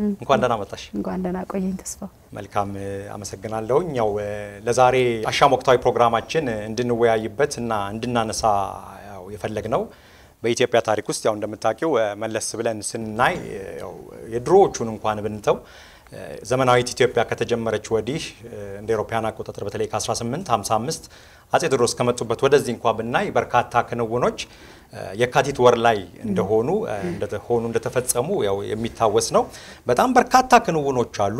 እንኳን ደህና መጣሽ። እንኳን ደህና ቆየኝ ተስፋ። መልካም አመሰግናለሁ። ያው ለዛሬ አሻም ወቅታዊ ፕሮግራማችን እንድንወያይበትና እንድናነሳ ያው የፈለግነው በኢትዮጵያ ታሪክ ውስጥ ያው እንደምታውቁው መለስ ብለን ስናይ ያው የድሮዎቹን እንኳን ብንተው ዘመናዊት ኢትዮጵያ ከተጀመረች ወዲህ እንደ አውሮፓውያን አቆጣጠር በተለይ ከ1855 አጼ ቴዎድሮስ ከመጡበት ወደዚህ እንኳን ብናይ በርካታ ክንውኖች የካቲት ወር ላይ እንደተፈጸሙ ያው የሚታወስ ነው። በጣም በርካታ ክንውኖች አሉ።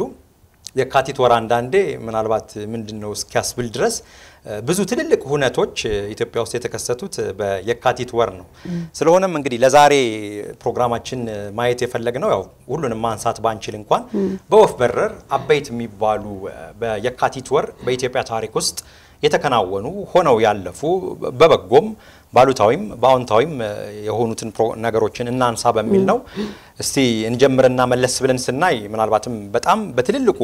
የካቲት ወር አንዳንዴ ምናልባት ምንድነው እስኪያስብል ድረስ ብዙ ትልልቅ ሁነቶች ኢትዮጵያ ውስጥ የተከሰቱት በየካቲት ወር ነው። ስለሆነም እንግዲህ ለዛሬ ፕሮግራማችን ማየት የፈለግነው ያው ሁሉንም ማንሳት ባንችል እንኳን በወፍ በረር አበይት የሚባሉ በየካቲት ወር በኢትዮጵያ ታሪክ ውስጥ የተከናወኑ ሆነው ያለፉ በበጎም ባሉታዊም ባውንታዊም የሆኑትን ነገሮችን እናንሳ በሚል ነው። እስቲ እንጀምርና መለስ ብለን ስናይ ምናልባትም በጣም በትልልቁ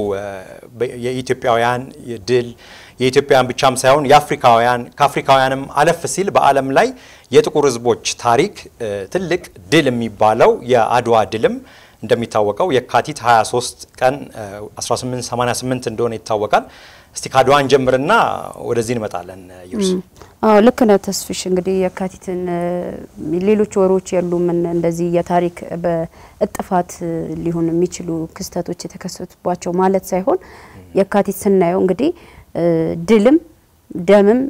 የኢትዮጵያውያን የድል የኢትዮጵያውያን ብቻም ሳይሆን የአፍሪካውያን ከአፍሪካውያንም አለፍ ሲል በአለም ላይ የጥቁር ህዝቦች ታሪክ ትልቅ ድል የሚባለው የአድዋ ድልም እንደሚታወቀው የካቲት 23 ቀን 1888 እንደሆነ ይታወቃል። እስቲ ካድዋን ጀምርና ወደዚህ እንመጣለን ይርሱ። አዎ ልክ ነው ተስፍሽ። እንግዲህ የካቲትን ሌሎች ወሮች ያሉም እንደዚህ የታሪክ በእጥፋት ሊሆን የሚችሉ ክስተቶች የተከሰቱባቸው ማለት ሳይሆን የካቲት ስናየው እንግዲህ ድልም ደምም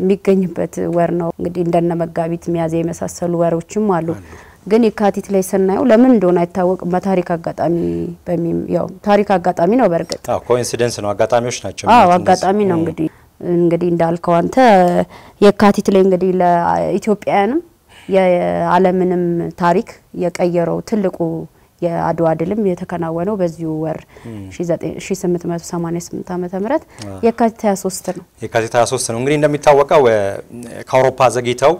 የሚገኝበት ወር ነው። እንግዲህ እንደነ መጋቢት ሚያዝያ የመሳሰሉ ወሮችም አሉ። ግን የካቲት ላይ ሰናዩ ለምን እንደሆነ አይታወቅ በታሪክ አጋጣሚ ያው ታሪክ አጋጣሚ ነው። በርግጥ አዎ ኮኢንሲደንስ ነው አጋጣሚዎች ናቸው። አዎ አጋጣሚ ነው። እንግዲህ እንዳልከው አንተ የካቲት ላይ እንግዲህ ለኢትዮጵያውያንም የዓለምንም ታሪክ የቀየረው ትልቁ የአድዋ ድልም የተከናወነው በዚሁ ወር 1888 ዓመተ ምህረት የካቲት 23 ነው። የካቲት 23 ነው እንግዲህ እንደሚታወቀው ከአውሮፓ ዘግይተው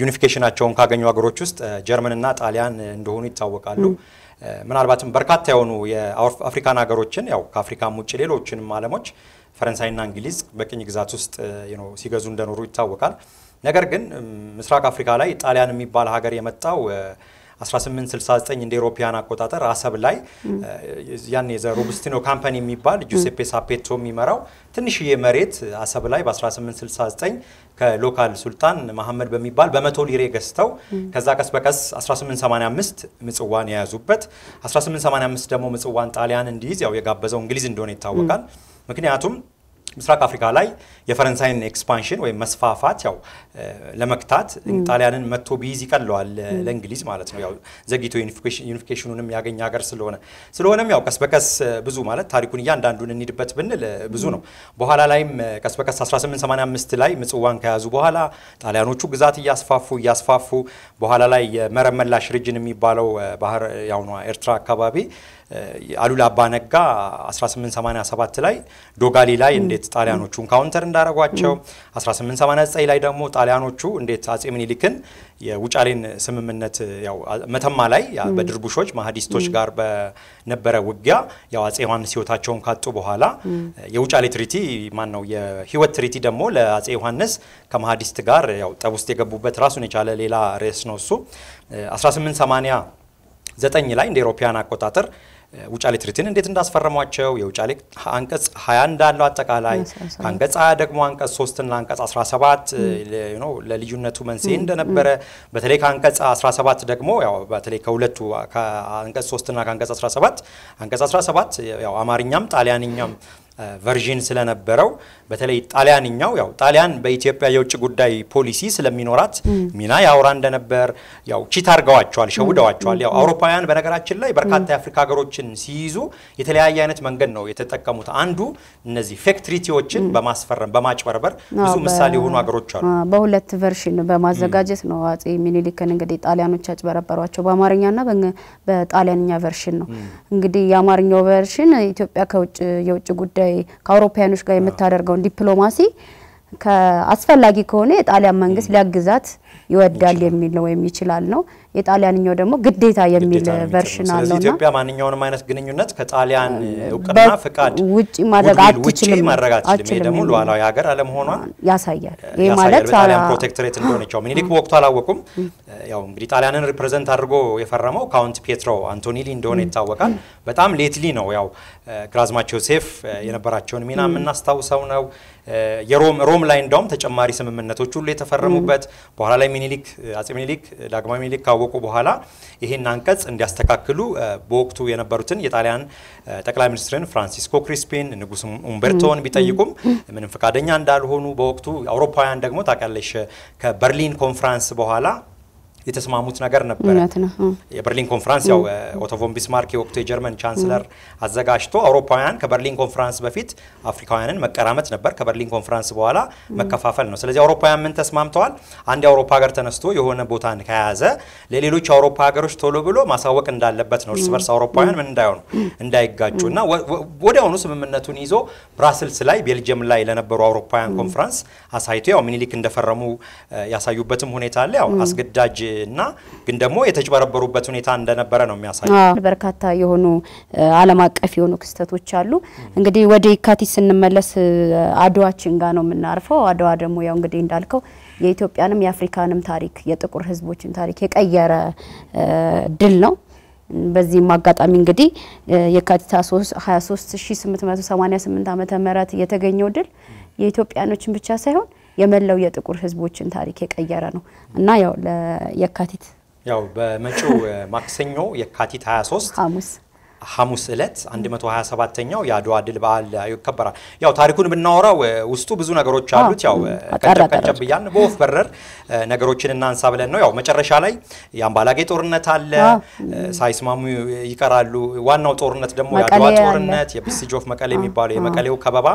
ዩኒፊኬሽናቸውን ካገኙ አገሮች ውስጥ ጀርመንና ጣሊያን እንደሆኑ ይታወቃሉ። ምናልባትም በርካታ የሆኑ የአፍሪካን አገሮችን ያው ከአፍሪካም ውጪ ሌሎችንም ዓለሞች ፈረንሳይና እንግሊዝ በቅኝ ግዛት ውስጥ ሲገዙ እንደኖሩ ይታወቃል። ነገር ግን ምስራቅ አፍሪካ ላይ ጣሊያን የሚባል ሀገር የመጣው 1869 እንደ አውሮፓውያን አቆጣጠር አሰብ ላይ ያን የሮቡስቲኖ ካምፓኒ የሚባል ጁሴፔ ሳፔቶ የሚመራው ትንሽዬ መሬት አሰብ ላይ በ1869 ከሎካል ሱልጣን መሐመድ በሚባል በ100 ሊሬ ገዝተው ከዛ ቀስ በቀስ 1885 ምጽዋን ያዙበት። 1885 ደግሞ ምጽዋን ጣሊያን እንዲይዝ ያው የጋበዘው እንግሊዝ እንደሆነ ይታወቃል። ምክንያቱም ምስራቅ አፍሪካ ላይ የፈረንሳይን ኤክስፓንሽን ወይ መስፋፋት ያው ለመክታት ጣሊያንን መጥቶ ቢይዝ ይቀለዋል ለእንግሊዝ ማለት ነው። ያው ዘግይቶ ዩኒፊኬሽኑንም ያገኘ ሀገር ስለሆነም ያው ቀስበቀስ ብዙ ማለት ታሪኩን ያንዳንዱን እንይድበት ብንል ብዙ ነው። በኋላ ላይም ቀስበቀስ 1885 ላይ ምጽዋን ከያዙ በኋላ ጣሊያኖቹ ግዛት ያስፋፉ በኋላ ላይ የመረመላሽ ሪጅን የሚባለው ባህር ያው ነው ኤርትራ አካባቢ አሉላ አባ ነጋ 1887 ላይ ዶጋሊ ላይ እንዴት ጣሊያኖቹን ካውንተር እንዳረጋቸው 1889 ላይ ደግሞ ጣሊያኖቹ እንዴት አጼ ምኒልክን የውጫሌን ስምምነት ያው መተማ ላይ በድርቡሾች ማህዲስቶች ጋር በነበረ ውጊያ ያው አጼ ዮሐንስ ህይወታቸውን ካጡ በኋላ የውጫሌ ትሪቲ ማን ነው የህይወት ትሪቲ ደግሞ ለአጼ ዮሐንስ ከማህዲስት ጋር ያው ጠብ ውስጥ የገቡበት ራሱን የቻለ ሌላ ሬስ ነው እሱ። 1889 ላይ እንደ አውሮፓውያን አቆጣጠር ውጫሌ ትሪቲን እንዴት እንዳስፈረሟቸው የውጫሌ አንቀጽ 20 እንዳለው አጠቃላይ አንቀጽ 20 ደግሞ አንቀጽ 3 እና አንቀጽ 17 ለልዩነቱ መንስኤ እንደነበረ በተለይ ከአንቀጽ 17 ደግሞ ያው በተለይ ከሁለቱ ከአንቀጽ 3 እና ከአንቀጽ 17 አንቀጽ 17 ያው አማርኛም ጣሊያንኛም ቨርዥን ስለነበረው በተለይ ጣሊያንኛው ያው ጣሊያን በኢትዮጵያ የውጭ ጉዳይ ፖሊሲ ስለሚኖራት ሚና ያውራ እንደነበር ያው ቺት አርጋዋቸዋል ሸውደዋቸዋል። ያው አውሮፓውያን በነገራችን ላይ በርካታ የአፍሪካ ሀገሮችን ሲይዙ የተለያየ አይነት መንገድ ነው የተጠቀሙት። አንዱ እነዚህ ፌክ ትሪቲዎችን በማስፈረም በማጭበርበር ብዙ ምሳሌ የሆኑ ሀገሮች አሉ። በሁለት ቨርዥን በማዘጋጀት ነው አጼ ሚኒሊክን እንግዲህ ጣሊያኖች አጭበረበሯቸው። በአማርኛና በጣሊያንኛ ቨርዥን ነው እንግዲህ የአማርኛው ቨርዥን ኢትዮጵያ ከውጭ የውጭ ጉዳይ ከአውሮፓውያኖች ጋር የምታደርገው ዲፕሎማሲ كأسفل كونه إيطاليا منجز لأجزات يودال يميلوا يميلوا إيطاليا نيودمو قديتها يميل فرشنالنا. لذا إثيوبيا ما نيون ما ينس قنيون نت كإيطاليا وكرنا فكاد. وجه مرقات تجلي مرقات تجلي ميلمو لو على ياجر على مهونا. يا سير. يا سير. إيطاليا بروتكتوريت لوني كومين. ليك وقت على وقوم يوم إيطاليا نريبرزنت أرجو يفرموا كاونت بيترو أنتوني ليندوني تاوكان. بتأم ليتلينو ياو كرازما جوزيف ينبراتشون مينا من ناس تاوسونا يروم روم لايندوم تجمعاري سمن من نتوجول ليتفرموا بات بحاله مينيليك أتمنيليك لقمة مينيليك وقوب حالا يهين نانكز عند استكاكلو بوقتو ينبرتن يطالعن تكلا مينسترن فرانسيسكو كريسبين نقوسم أمبرتون بيتايكم من فكادني عند دارهونو بوقتو أوروبا عندكمو تاكلش كبرلين كونفرانس بحالا يتسمع موتنا قرنا برلين كونفرانس أو وتفهم بسماركي وقت الجرمن شانسلر عزقاشتو أوروبايان كبرلين كونفرانس بفيت أفريقيان مكرامة نبر كبرلين كونفرانس بوالا مكفافلنا سلذي أوروبايان من تسمع متوال عند أوروبا قرتنستو يهون بوتان كهذا لليلوش أوروبا قرش تولو بلو ما سووا كن دال لبتن ورس برس أوروبايان من داون ندايق جونا وداون نسمع من تونيزو براسل سلاي بيلجيم لاي لنبر أوروبايان كونفرانس أصحيتو أو مني لكن دفرمو يسايوبتهم هنا تالله أصقد داج نا قندمو يتجبر بروبتوني تان دنا برانو مياساي. بركات يهونو على ما كفيونو كستو تشالو. عندي ودي كاتي سن ملص عدوة تشينغانو من نعرفه عدوة دمو يوم عندي ندالكو. يثيوبيا نم أفريقيا نم تاريخ يتقر حزبوش تاريخ هيك أيارة دلنا. بزي ما قط أمين عندي يكاتي تاسوس شيء سمت ما تسواني سمت ما تمرات يتجنيو دل. يثيوبيا نو تشم بتشاسهون. يملوا يتقول حزبوش تاريخ أيارانو نايو يكاتيت ياو بمشو ماكسينيو يكاتيت هاسوس خاموس إلت عندما توها سبعة تنيو يا دوا دلبال يكبره ياو تاريخون بالنورة ووستو بزونا جروت شالوت ياو كتب بيان بوف برر نجروتشين الناس سبلا إنه ياو ما ترش عليه يام بالاقي تورنت على سايس مامو يكرالو وانو تورنت دمو يا دوا تورنت يبصي جوف مكالي مبالي مكالي وكبابا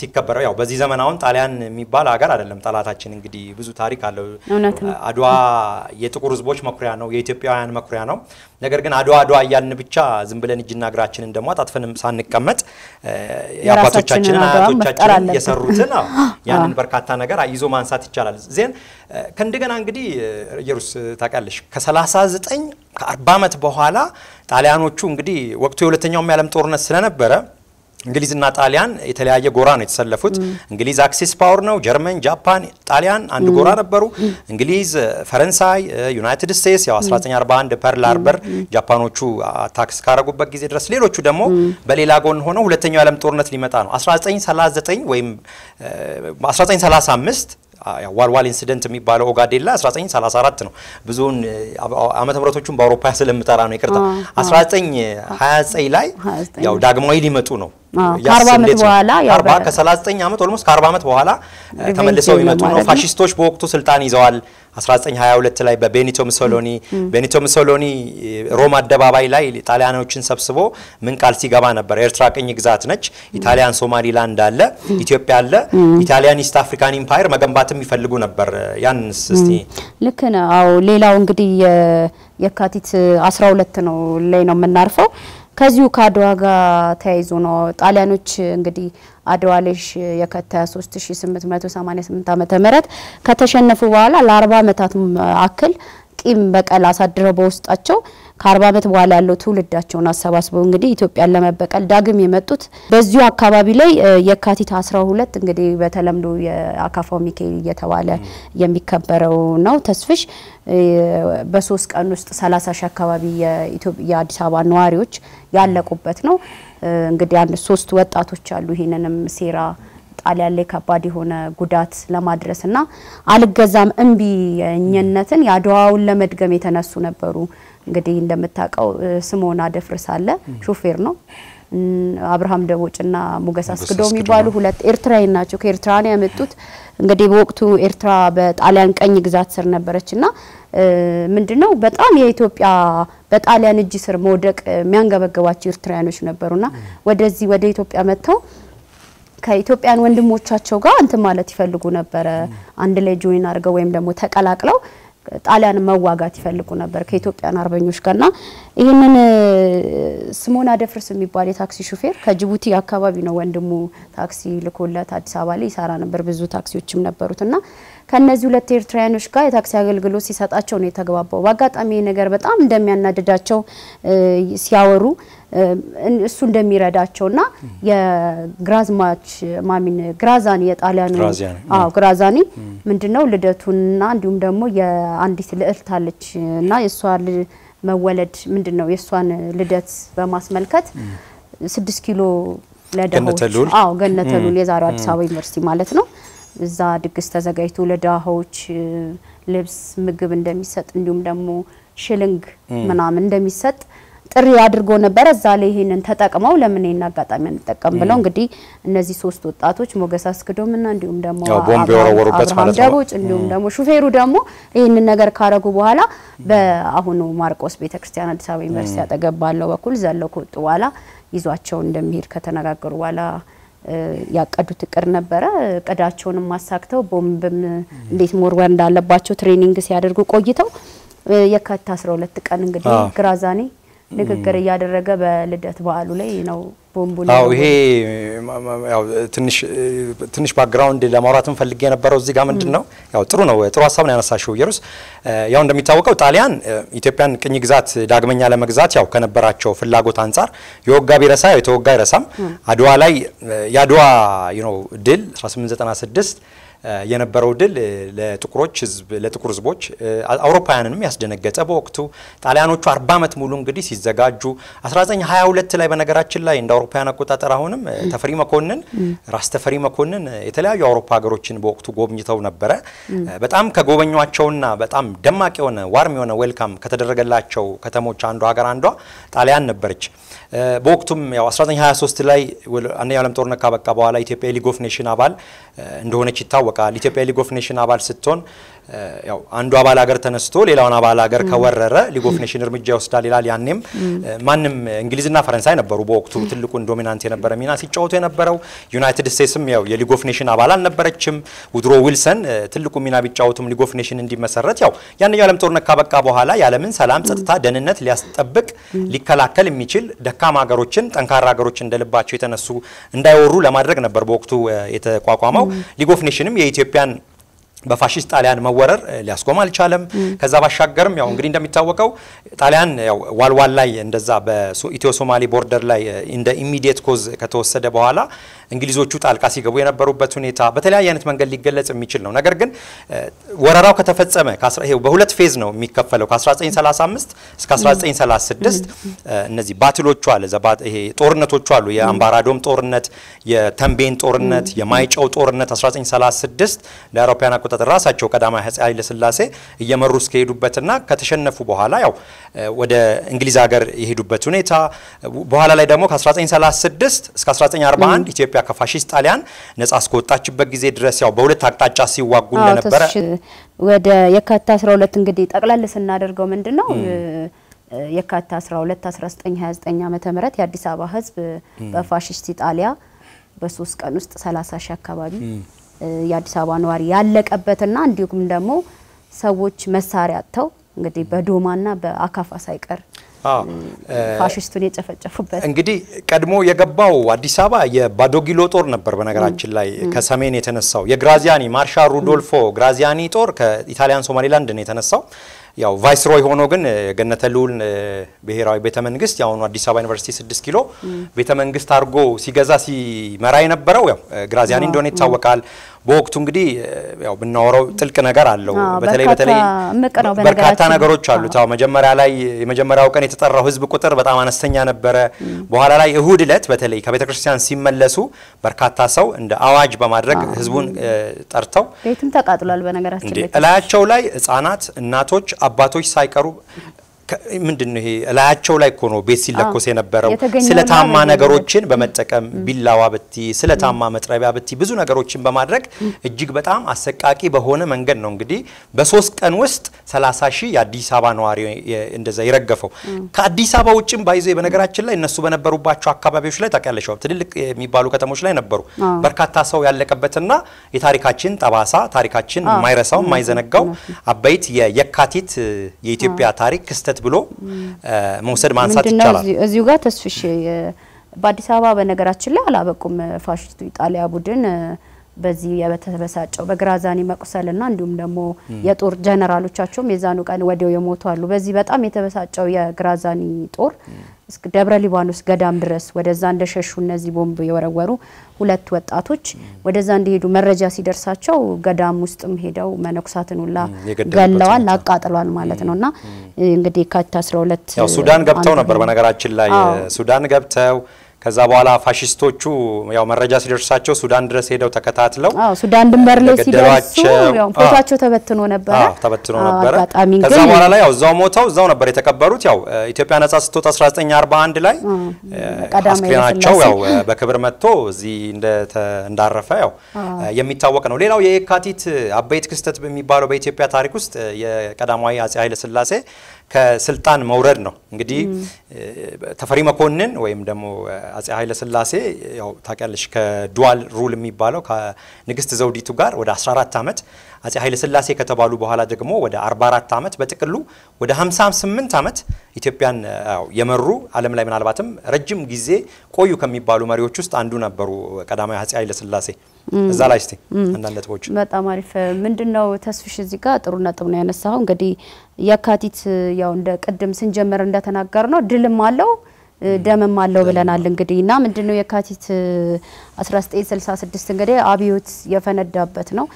سيكبروا ياو بس إذا ما نون تالين مبالا أجر على اللهم تلا تاچين قدي بزو تاريخ على أدوا يتقرز بوش مكريانو يتبيعان مكريانو نقدرن أدوا يان بتشا زمبلني جنا قراتشين دموع تدفن مسان كمت يا باتو تاچين تاچين يسرّتنا يعني بركاتنا قرا يزومان ساتيجال زين كندقنا قدي يروس تاكلش كسلاسازت إن كأربعمة بحالا تالينو تشون قدي وقت يولتني يوم يعلم تورنا السنة برا إنجليز እና ጣሊያን የተለያየ ጎራ ነው የተሰለፉት እንግሊዝ አክሲስ ፓወር ነው ጀርመን ጃፓን ጣሊያን አንድ ጎራ ነበሩ እንግሊዝ ፈረንሳይ ዩናይትድ ስቴትስ ያው 1941 ፐርል ሃርበር ጃፓኖቹ አታክስ ካረጉበት ጊዜ ድረስ ሌሎቹ ደግሞ በሌላ ጎን ሆነው ሁለተኛው ዓለም ጦርነት ሊመጣ ነው 1939 ወይም 1935 ዋልዋል ኢንሲደንት የሚባለው ኦጋዴላ 1934 ነው ብዙን አመተ ምህረቶቹን በአውሮፓ ስለምጣራ ነው ይቅርታ 1929 ላይ ያው ዳግማዊ ሊመጡ ነው ካርባመት በኋላ ያው 49 አመት ኦልሞስ ካርባመት በኋላ ተመልሰው ይመጡ ነው ፋሺስቶች በወቅቱ ስልጣን ይዘዋል 1922 ላይ በቤኒቶ ሙሶሎኒ ሮማ አደባባይ ላይ ኢጣሊያኖችን ሰብስቦ ምን ቃል ሲገባ ነበር ኤርትራ ቀኝ ግዛት ነች ኢጣሊያን ሶማሊላንድ አለ ኢትዮጵያ አለ ኢጣሊያን ኢስት አፍሪካን ኢምፓየር መገንባትም ይፈልጉ ነበር ያን እስቲ ልክ ነው አው ሌላው እንግዲህ የካቲት 12 ነው ላይ ነው የምናርፈው ከዚሁ ካድዋ ጋር ተያይዞ ነው ጣሊያኖች እንግዲህ አድዋ ለሽ የከታ 3888 ዓመተ ምህረት ከተሸነፉ በኋላ ለ40 ዓመታት አክል ቂም በቀል አሳድረው በውስጣቸው ከ40 ዓመት በኋላ ያለው ትውልዳቸውን አሰባስበው እንግዲህ ኢትዮጵያን ለመበቀል ዳግም የመጡት በዚሁ አካባቢ ላይ የካቲት 12 እንግዲህ በተለምዶ የአካፋው ሚካኤል እየተባለ የሚከበረው ነው ተስፍሽ በ3 ቀን ውስጥ 30 ሺህ አካባቢ የኢትዮጵያ አዲስ አበባ ነዋሪዎች ያለቁበት ነው እንግዲህ አንድ 3 ወጣቶች አሉ ይሄንንም ሴራ ጣሊያን ላይ ከባድ የሆነ ጉዳት ለማድረስና አልገዛም እንቢ የኛነትን ያድዋውን ለመድገም የተነሱ ነበሩ እንግዲህ እንደምታቀው ስሞና ደፍርሳለ ሹፌር ነው ابراهام دوچنا مجساس كدومي بالو هلات إيرترينا شو كإيرتراني أمتوت قدي بوقتو إيرترا بات عليان كأني جزات سرنا برشنا من دنو بات آمي إثيوبيا بات عليان الجسر مودك ميانجا بجوات إيرترانو شو نبرونا ودرزي ودي إثيوبيا متو كإثيوبيا وندم وتشجع أنت مالتي فلقونا بر عندلي جوين أرجوهم دمو تك على كلو عليان مواجهات فلقونا بر كإثيوبيا نربينوش كنا إيهن سمونا دفرس مبالي تاكسي شوفير كجبوتي أكوابينو وندمو تاكسي لكل تادي سوالي ساران بربزو تاكسي وتشمنا بروتنا كان نزولة إيرترانوش كا تاكسي هالجلوسي سات أشوني تجوابه وقت أمين جربت أم دميان ندجاتشو سياورو السندمي رداشونا يا غرازماتش ما من غرازانية علىنا غرازاني من دنا ولدتونا عندهم دمو يا عندي سلعتالش نايس سوال ما ولد من دنا يسوان لدت بماس ملكت 6 كيلو لدها جنة تلول يزارات سوي مرسي مالتنا زاد قست زجاجته لدها وش لبس مجب من دميسات عندهم دمو شلنج من دميسات الرياضر قونا برز عليه إن أنت تاك ماولا منين نقطع من تاك بلون قدي النزي سوستو تاتوش مقاساس كده من عندهم دمو عبرهم دابوش عندهم دمو شو في رودامو إن النجار كارجو بهلا بأهونو ماركوس بيتكريستيانا تساوي مرسيا تجبالله وكل زلله كتوالا يزوجون دمير كتناجر كروالا يا كادو تكرنا برا كداشون ماسكته بومب ليش مروان داله باتشو ترينينج سيادر كو كوجيتو يكاد تسرول تكان قدي كرازاني نكرر يادر رجبا لدة تبعلو لي إنه بومبولي. هي تنش باك جراوند الإمارات مفلقينا بروزي قامن دنو ياو ترونا هو ترى صابنا أنا ساشو يروس ياون دم يتوقع وتعليان إثيوبيان كني جزات داعمين على مجزات ياو كان براتشو في اللاجو تانسار يوقع بيرسا يتوقع رسم عدوا لي يادوا ينو دل رسم زت أنا سدست ينبرو دل لا تكروز بوج أوروبا يعني نمياس جنجت أبو وقته تعليانو شو أربعمية مليون قديس الزجاجو أسرازين هاي ولت لا بنجرات شلا إن أوروبا يعني كوتا تراهونم تفريما كونن راس تفريما كونن إتلاع أوروبا جروتشين بوقته جوب نيتاو نبرة بتأم كجوبني واتشونا بتأم دمك يونا وارم يونا ويلكم كتدرج الله شو كتامو شاندو عجراندو تعليان نبرج بوقتهم يا أسرازين هاي سوستلاي وأنا يعلم تورنا كابك كابوالا إثيوبيا لي قفني شنابال عندهن كتاو ليتبقى ليغوفنيشن أبال ستون ياو عندو أبال أجر تنستول إلى أنا أبال أجر كوررة ليغوفنيشن رمجة وستال إلى ليانم منم إنجليزنا فرنساينا بروبو أكتر تلكون دومينانتينا برمينا سيجاوتينا برو يونايتد ستيسم ياو يليغوفنيشن أبالان نبرتشم ودرو ويلسون تلكون منا بيجاوتهم ليغوفنيشن إندي مسرت ياو يعني يعلم تورنا كابك كابو هلا يعلم من سلام ستة دننت ليستبق لكلاكل ميشيل دكام أجروتشن تنكار أجروتشن دلباتشي تنسو إنداي ورول ما درجنا بربو أكتر يتقاقموا ليغوفنيشنم የኢትዮጵያን በፋሺስት ጣሊያን መወረር ሊያስቆማል ቻለም ከዛ ባሻገርም ያው እንግዲህ እንደሚታወቀው ጣሊያን ያው ዋልዋል ላይ እንደዛ በኢትዮ ሶማሊ ቦርደር ላይ እንደ ኢሚዲየት ኮዝ ከተወሰደ በኋላ እንግሊዞቹ ጣልቃ ሲገቡ የነበሩበት ሁኔታ በተለያየ አይነት መንገድ ሊገለጽ የሚችል ነው ነገር ግን ወረራው ከተፈጸመ ይሄው በሁለት ፌዝ ነው የሚከፈለው ከ1935 እስከ 1936 እነዚህ ባትሎቹ አለ ዘባት ይሄ ጦርነቶቹ አሉ የአምባራዶም ጦርነት የተምቤን ጦርነት የማይጨው ጦርነት 1936 ለአውሮፓና ተራሳቸው ቀዳማ ኃይለ ስላሴ እየመሩስ ከሄዱበትና ከተሸነፉ በኋላ ያው ወደ እንግሊዝ ሀገር የሄዱበት ሁኔታ በኋላ ላይ ደግሞ ከ1936 እስከ 1941 ኢትዮጵያ ከፋሺስት ጣሊያን ነጻ አስቆጣችበት ጊዜ ድረስ ያው በሁለት አቅጣጫ ሲዋጉ ለነበረ ወደ የካቲት 12 እንግዲህ ጠቅላላስና አድርገው ምንድነው የካቲት 12 1929 ዓመተ ምህረት የአዲስ አበባ ህዝብ በፋሺስት ኢጣሊያ በሶስት ቀን ውስጥ 30 ሺህ አካባቢ የአዲስ አበባ ነዋሪ ያለቀበትና እንዲሁም ደግሞ ሰዎች መሳሪያ አጥተው እንግዲህ በዶማና በአካፋ ሳይቀር ፋሺስቱን የጨፈጨፉበት እንግዲህ ቀድሞ የገባው አዲስ አበባ የባዶጊሎ ጦር ነበር በነገራችን ላይ ከሰሜን የተነሳው የግራዚያኒ ማርሻል ሩዶልፎ ግራዚያኒ ጦር ከኢታሊያን ሶማሊላንድ ነው የተነሳው ያው ቫይስሮይ ሆኖ ግን ገነተሉል በሄራዊ ቤተመንግስት ያው ነው አዲስ አበባ ዩኒቨርሲቲ 6 ኪሎ ቤተመንግስት አርጎ ሲገዛ ሲመራ የነበረው ያው ግራዚያኒ እንደሆነ ይታወቃል በወቅቱ እንግዲህ ያው ብናወራው ጥልቅ ነገር አለው በተለይ በርካታ ነገሮች አሉ ታው መጀመሪያ ላይ የመጀመሪያው ቀን የተጠራው ህዝብ ቁጥር በጣም አነስተኛ ነበረ በኋላ ላይ እሁድ ለት በተለይ ከቤተክርስቲያን ሲመለሱ በርካታ ሰው እንደ አዋጅ በማድረግ ህዝቡን ጠርተው ቤትም ተቃጥሏል በነገራችን ላይ እላያቸው ላይ ህፃናት እናቶች አባቶች ሳይቀሩ مندنه لا تشولا يكونوا بيسيل لكوسينا برو سلة تامة نجاروتشين بمتكم بالله وابتي سلة تامة متربي وابتي بزون نجاروتشين بمدرك الجيب بتاعهم أسكاكي بهونه من جنون جدي بسوس كان وست سلاساشي يا دي سبعة نواري إن ده زي رجفوا كدي سبعة وتشين بايزي بنجارات شلا إن السبعة نبرو باتشوا كباب يشلا تكلم شو بتدل ميبالو كتاموشلا نبرو بركات تاسو يالله كبتنا يتاريكاتشين تباسا تاريكاتشين مايرساو مايزنجاو أبيت يا يكاتيت يتبيع تاريك استتبلو موسر مانسات تجلا. زوجات السفشي بعد سبعة بنجارات شلا على بكم فاشت ويتعلى بودن بزي يا بتهبسات أو بجرازاني ما قصلنا ندوم دمو يتور جنرالو تشو ميزانو كان وديو يموتوالو بزي بتأمي تهبسات أو يا جرازاني تور دبر ليبانوس قدام درس ودزان دششون نزيبون بيورورو ولا توت أتوش ودزان ديدو مرجع سيدرسات شو قدام مستم هيدا وما نقصاتن ولا قلوا لا قاتلوا المالتنا ونا قدي كاتسر ولا السودان قبتونا بربنا قراتش الله السودان قبتو كذا بوالا فاشيستوچو يا مرجع سيدرساتو سودان درس هيدا وتكتاتلو سودان دمبرلي سيدرسو يا فوتاچو تبتنو نبره كذا بوالا لا يا زاو موتاو زاو نبره يتكبروت يا ኢትዮጵያ ነጻ ስትወጣ 1941 ላይ አስክሬናቸው ያው በክብር መጥቶ እዚህ እንዳረፈ ያው የሚታወቅ ነው ሌላው የካቲት አበይት ክስተት በሚባለው በኢትዮጵያ ታሪክ ውስጥ የቀዳማዊ አጼ ኃይለ ሥላሴ ከስልጣን መውረድ ነው እንግዲህ ተፈሪ መኮንን ወይም ደግሞ አጼ ኃይለ ሥላሴ ያው ታቀልሽ ከዱዋል ሩል የሚባለው ከንግስት ዘውዲቱ ጋር ወደ 14 አመት አጼ ኃይለ ሥላሴ ከተባሉ በኋላ ደግሞ ወደ 44 አመት በጥቅሉ ወደ 58 አመት ኢትዮጵያን የመሩ ዓለም ላይ ምናልባትም ረጅም ጊዜ ቆዩ ከሚባሉ መሪዎች ውስጥ አንዱ ነበሩ ቀዳማዊ አጼ ኃይለ ሥላሴ እዛ ላይ እስቲ አንዳንደቶች በጣም አሪፍ ምንድነው ተስፍሽ እዚህ ጋር ጥሩ ነጥብ ነው ያነሳው እንግዲህ የካቲት ያው እንደ ቀደም ስንጀመር እንደተናገር ነው ድልም አለው ደምም አለው ብለናል እንግዲህና ምንድነው የካቲት 1966 እንግዲህ አብዮት የፈነዳበት ነው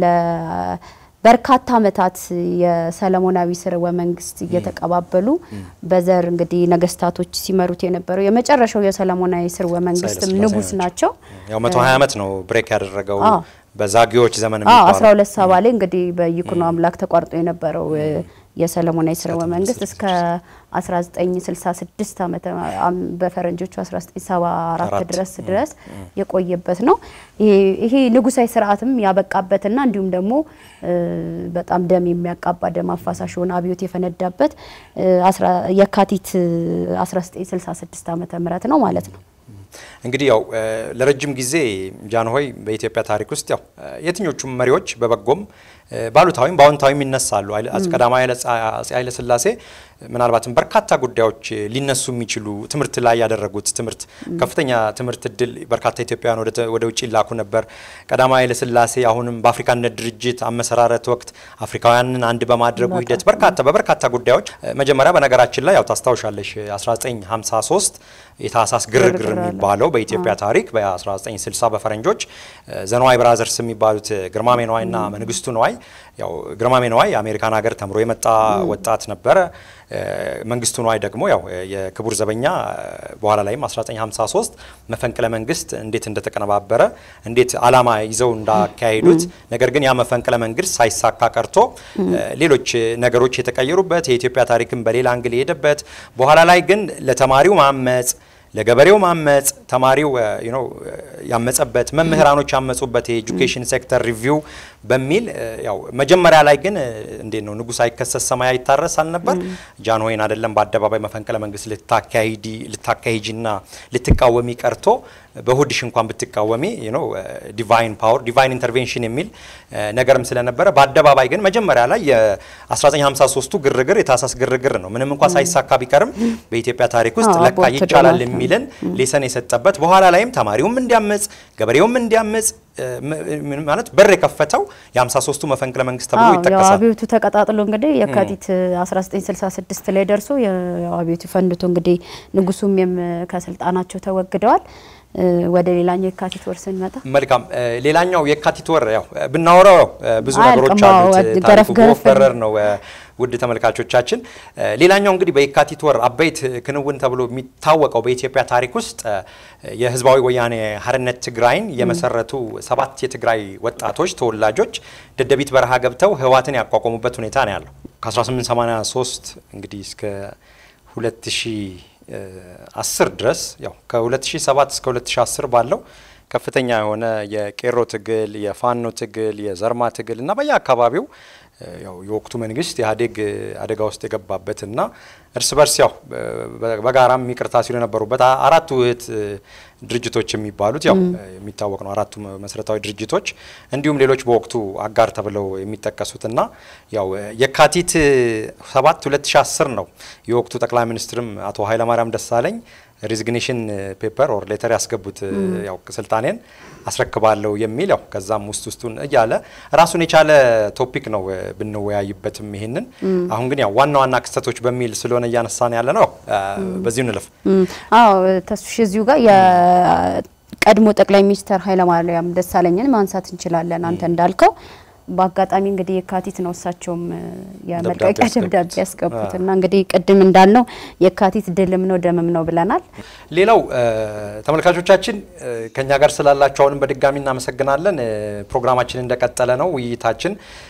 ለበርካታ አመታት የሰለሞናዊ ስርወ መንግስት እየተቀባበሉ በዘር እንግዲህ ነገስታቶች ሲመሩት የነበረው የመጨረሻው የሰለሞናዊ ስርወ መንግስት ንጉስ ናቸው ያው 120 አመት ነው ብሬክ ያደረገው በዛጊዎች ዘመን የሚባለው 1270 ላይ እንግዲህ በይኩኖ አምላክ ተቋርጦ የነበረው የሰለሞናዊ ስርወ መንግስት እስከ 1966 ዓመተ በፈረንጆቹ 1974 ድረስ የቆየበት ነው ይሄ ንጉሳዊ ስርዓትም ያበቃበትና እንዲሁም ደግሞ በጣም ደም የሚያቃባ ደም አፋሳሽ ሆነ አብዮት የፈነዳበት የካቲት 1966 ዓመተ ምህረት ነው ማለት ነው እንግዲህ ያው ለረጅም ጊዜ ጃንሆይ በኢትዮጵያ ታሪክ ውስጥ ያው የትኞቹም መሪዎች በበጎም ባሉታዊም ባውንታዊም ይነሳሉ አስቀዳማዊ ኃይለ ሥላሴ ምናልባትም በርካታ ጉዳዮች ሊነሱ የሚችሉ ትምርት ላይ ያደረጉት ትምርት ከፍተኛ ትምርት ድል በርካታ ኢትዮጵያውያን ወደ ውጪ ላኩ ነበር ቀዳማዊ ኃይለ ሥላሴ አሁንም በአፍሪካ ንድ ድርጅት አመሰራረት ወቅት አፍሪካውያንን አንድ በማድረጉ ሂደት በርካታ ጉዳዮች መጀመሪያ በነገራችን ላይ ያው ታስታውሻለሽ 1953 የታሳስ ግርግር የሚባለው በኢትዮጵያ ታሪክ በ1960 በፈረንጆች ዘነዋይ ብራዘርስ የሚባሉት ግርማሜ ነዋይና መንግስቱ ነዋይ ያው ግርማሜ ነዋይ አሜሪካን ሀገር ተምሮ የመጣ ወጣት ነበር መንግስቱ ነዋይ ደግሞ ያው የክቡር ዘበኛ በኋላ ላይ 1953 መፈንቅለ መንግስት እንዴት እንደተቀነባበረ እንዴት አላማ ይዘው እንዳካሄዱት ነገር ግን ያ መፈንቅለ መንግስት ሳይሳካ ቀርቶ ሌሎች ነገሮች የተቀየሩበት የኢትዮጵያ ታሪክም በሌላ አንግል የሄደበት በኋላ ላይ ግን ለተማሪው ማመጽ ለገበሬው ማመጽ ተማሪው ያመጸበት መምህራኖች ያመጹበት የኤጁኬሽን ሴክተር ሪቪው በሚል ያው መጀመሪያ ላይ ግን እንዴ ነው ንጉስ አይከሰስ ሰማይ አይታረሳል ነበር ጃንሆይን አይደለም በአደባባይ መፈንቅለ መንግስት ልታካሂጂና ልትቃወሚ ቀርቶ በሆድሽ እንኳን ብትቃወሚ ዲቫይን ፓወር ዲቫይን ኢንተርቬንሽን የሚል ነገርም ስለነበረ በአደባባይ ግን መጀመሪያ ላይ የ1953ቱ ግርግር የታሳስ ግርግር ነው ምንም እንኳን ሳይሳካ ቢቀርም በኢትዮጵያ ታሪክ ውስጥ ለካ ይቻላል የሚልን ሌሰን የሰጠበት በኋላ ላይም ተማሪውም እንዲያመጽ ገበሬውም እንዲያመጽ ማለት በር የከፈተው የ53ቱ መፈንቅለ መንግስት ተብሎ ይተከሳል አብዮቱ ተቀጣጥሎ እንግዲህ የካቲት 1966 ላይ ደርሶ አብዮቱ ፈንድቶ እንግዲህ ንጉሱም ከስልጣናቸው ተወግደዋል ወደ ሌላኛው የካቲት ወር ስንመጣ መልካም ሌላኛው የካቲት ወር ያው ብናወራው ብዙ ነገሮች አሉት ታሪኩ ወፈረር ነው ود تملكاتشون ليلانيون قريب يكاتي تور أبيت كنون تبلو متوقع أبيت يبقى تاريخست يهزباوي ويانه هرنة تجراين يمسرتو سبات يتجراي وتعطوش تول لاجوج دبيت برها جبتو هواتني أقوى مبتوني تاني على كسرة من سمانة صوست إنجليز كهولتشي عصر درس يا كهولتشي سبات كهولتشي عصر بالله كفتني هنا يا كيرو تجل يا فانو تجل يا زرما تجل نبايا كبابيو يوقتو منجست هاديك هاديكاوست تجاب بتنا أرسبرس يا بعارم ميكرتاسيلنا بروبة أراتوهت درجتوش ميبالوت يا ميتاوكن أراتو مسرتاي درجتوش عندهم ليلوش بوقتو أجار تبلو ميتكاسوتنا يا يكاتيت سبات تلت شاسرناو يوقتو تكلام منسترم أتوهاي لما رام دسالين resignation paper or letter أسكبوت يا كسلطانين أسرك بالو يميلو كزام مستوستون أجاله راسوني شاله topic نو بنوعي يبتم مهنن أهونجني وانو أنا كستوش بميل سلون أنا الصانع على نو بزيون لف. تسويش زوجة يا أدمو تكلم ميستر هاي لما اليوم ده سالين ما أنسات إن شاء الله نانتن دالكو باقات أمين قدي كاتي تنوصاتهم يا مركب أجمد بس كابوت نان قدي قدم من دالنا يا كاتي تدل منو دم منو بلانات. ليلو تملك أشوف تاچين كن يعكر سلالة الله شون بدك جامين نام سجنال لنا برنامج تاچين دكتلنا ويجي تاچين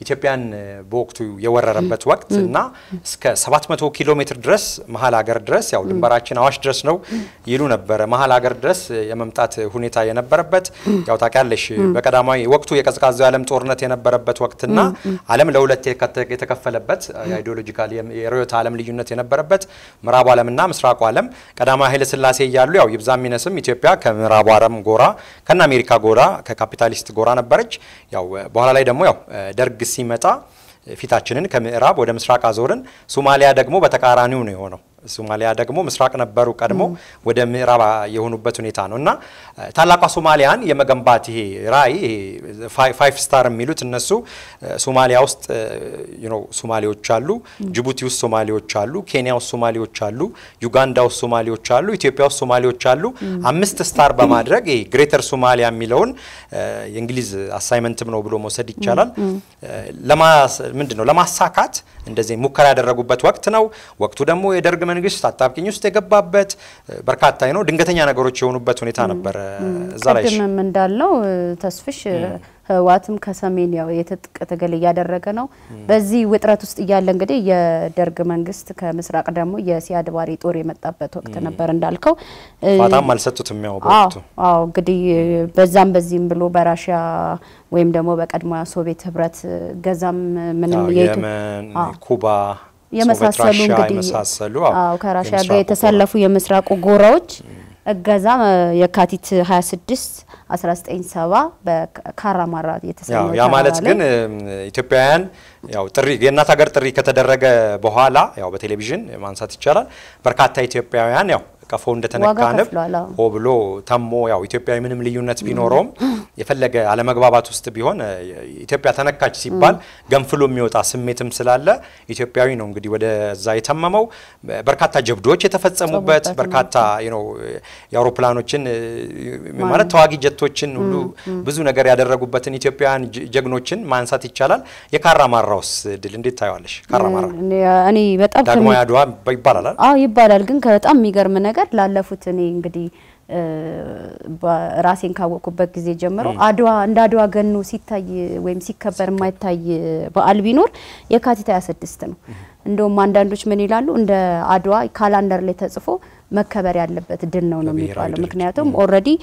يتبيان بوقتو يورر ربت وقت نا سك 700 كيلومتر درس محل هاجر درس أو لمباراتشن عاش درس نو يلون ببر محل هاجر درس يممتات هونيتا ينبر ربت أو تاكلش بكرامي وقتو يكذكاز عالم تورنت ينبر ربت وقتنا عالم الأولى تكفل ربت ايديولوجيكالي رؤية عالم ليجونت ينبر ربت مراب عالم النام سراق عالم كرامي هيل سلاسي يالو أو يبزام مناسم يتبيا كمراب عالم غورا كن أمريكا غورا ككابيتاليست غورا نبرج ياو بحالا ليدم ياو درج سيمتا في تاچنن كميراب ودم مسراق ازورن ሶማሊያ ደግሞ በተቃራኒው ነው የሆነው ሶማሊያ ደግሞ ምስራቅ ነበሩ ቀድሞ ወደ ምዕራብ የሆኑበት ሁኔታ ነውና ታላቋ ሶማሊያን የመገንባት ይሄ ራይ 5 ስታር የሚሉት እነሱ ሶማሊያ ውስጥ ሶማሌዎች አሉ ጅቡቲ ውስጥ ሶማሌዎች አሉ ኬንያ ውስጥ ሶማሌዎች አሉ ዩጋንዳ ውስጥ ሶማሌዎች አሉ ኢትዮጵያ ውስጥ ሶማሌዎች አሉ 5 ስታር በማድረግ ይሄ ግሬተር ሶማሊያ የሚለውን የእንግሊዝ አሳይመንትም ነው ብሎ መውሰድ ይቻላል ለማሳካት እንደዚህ ሙከራ ያደረጉበት ወቅት ነው ወቅቱ ደግሞ የደርግ መንግስት አጣብቂኝ ውስጥ የገባበት በርካታ ነው ድንገተኛ ነገሮች የሆኑበት ሁኔታ ነበር እዛ ላይ እድም እንዳለው ተስፍሽ ህዋትም ከሰሜን ያው የተጠቀለ ያደረገ ነው በዚህ ወጥራት ውስጥ ያለ እንግዲህ የደርግ መንግስት ከምስራቅ ደግሞ የሲያድ ባሪ ጦር የመጣበት ወቅት ነበር እንዳልከው ፋታም አልሰጡትም ያው ወቅቱ አዎ እንግዲህ በዛም በዚህም ብሎ በራሺያ ወይም ደግሞ በቀድሞ ሶቪየት ህብረት ገዛም ምንም የይቱ ኩባ የመሳሰሉ እንግዲህ አዎ ከራሺያ ጋር የተሰለፉ የምስራቁ ጎራዎች ገዛም የካቲት 26 1970 በካራማራ የተሰኘው ያ ማለት ግን ኢትዮጵያውያን ያው ጥሪ የእናት ሀገር ጥሪ ከተደረገ በኋላ ያው በቴሌቪዥን ማንሳት ይቻላል በርካታ ኢትዮጵያውያን ያው كفون ده تنكانب أو بلو تمو يا إثيوبيا منهم ليونات بينورهم يفلج على مجبابات وستبيهون إثيوبيا تنكاش سيبال جنفلو ميوت عسمة مسلالة إثيوبيا ينوم قدي وده زاي تمامو بركات جبدوش يتفتح مبات بركات يا أوروبلانوتشين مرة تواجه جتوتشين ولو بزون أجر يادر رجوبتن إثيوبيا جنوتشين ما نسات يشلال يكرر مراوس دلندي تايوالش كرر مرة أني بتأكل ده ما يدوا بيبالا يبالا الجن كرت أمي جرمنا لالفوت نيجدي براسين كوكبك زي جمرو أدوا ندوا جنو ستة ويمسك كبر ما تي بالبينور يكاتي تأسد تستنو ندو ماندان روش منيلالو ند أدوا كالندر لتصفو مكبر يالبت دلنا ونميت على مكنياتهم already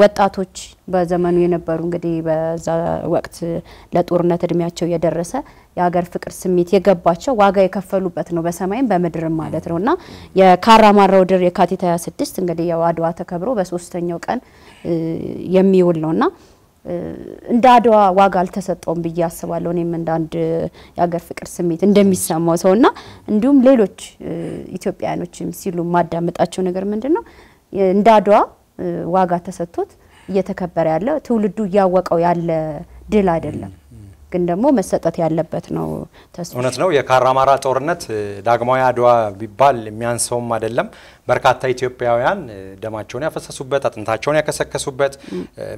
وقتاتوش بزمانو ينبرون قدي بز وقت لا تورنا ترمياتشوا يدرسه يا غير فكر سميت يجباتشوا واجا يكفلوا بتنو بس ما ين بمدر مالات رونا يا كارما رودر يكاتي تياسدست قدي يا أدوا تكبروا بس وستنيو كان يميولونا እንዳዶዋ ዋጋ አልተሰጠም በያስባለው እኔም እንዳንድ ያገር ፍቅር ስሜት እንደሚሰማው ሰውና እንዲሁም ሌሎች ኢትዮጵያኖችም ሲሉ ማዳመጣቸው ነገር ምንድነው እንዳዶዋ ዋጋ ተሰጥቶት እየተከበረ ያለው ትውልዱ ያወቀው ያለ ድል አይደለም ግን ደግሞ መሰጠት ያለበት ነው ተስፋ እውነት ነው የካራማራ ጦርነት ዳግማዊ አድዋ ቢባል የሚያንሰውም አይደለም በርካታ ኢትዮጵያውያን ደማቸውን ያፈሰሱበት አጥንታቸውን ያከሰከሱበት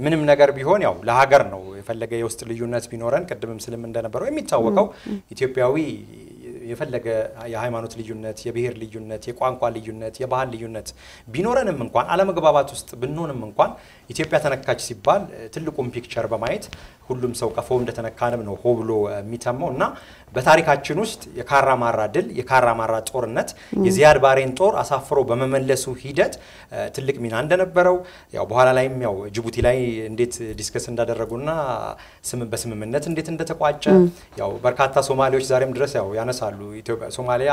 ምንም ነገር ቢሆን ያው ለሀገር ነው የፈለገ የውስጥ ልዩነት ቢኖረን ቀደምም ስለም እንደነበረው የሚታወቀው ኢትዮጵያዊ የፈለገ የሃይማኖት ልዩነት የብሄር ልዩነት የቋንቋ ልዩነት የባህል ልዩነት ቢኖረንም እንኳን አለመግባባት ውስጥ ብንሆንም እንኳን ኢትዮጵያ ተነካች ሲባል ትልቁም ፒክቸር በማየት ሁሉም ሰው ቀፎው እንደተነካንም ነው ሆብሎ ሚታመውና በታሪካችን ውስጥ የካራማራ ድል የካራማራ ጦርነት የዚያድ ባሬን ጦር አሳፍሮ በመመለሱ ሂደት ትልቅ ሚና እንደነበረው ያው በኋላ ላይም ያው ጅቡቲ ላይ እንዴት ዲስከስ እንዳደረጉና በስምምነት እንዴት እንደተቋጨ ያው በርካታ ሶማሌዎች ዛሬም ድረስ ያው ያነሳሉ ኢትዮጵያ ሶማሊያ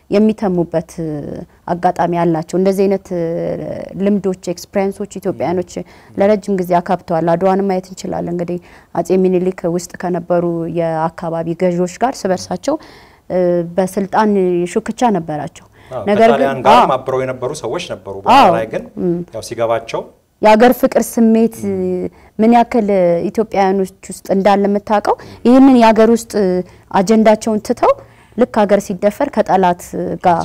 የሚተሙበት አጋጣሚ ያላችሁ እንደዚህ አይነት ልምዶች ኤክስፒሪየንሶች ኢትዮጵያኖች ለረጅም ጊዜ አካብቷል አድዋን ማየት እንችላለን እንግዲህ አፄ ሚኒሊክ ውስጥ ከነበሩ የአካባቢ ገዢዎች ጋር ስበርሳቸው በስልጣን ሹክቻ ነበራቸው ነገር ግን ጋም አብሮ የነበሩ ሰዎች ነበሩ በኋላ ግን ያው ሲገባቸው ያገር ፍቅር ስሜት ምን ያከለ ኢትዮጵያኖች ውስጥ እንዳለ መታቀው ይሄንን ያገር ውስጥ አጀንዳቸውን ትተው ልክ ሀገር ሲደፈር ከጣላት ጋር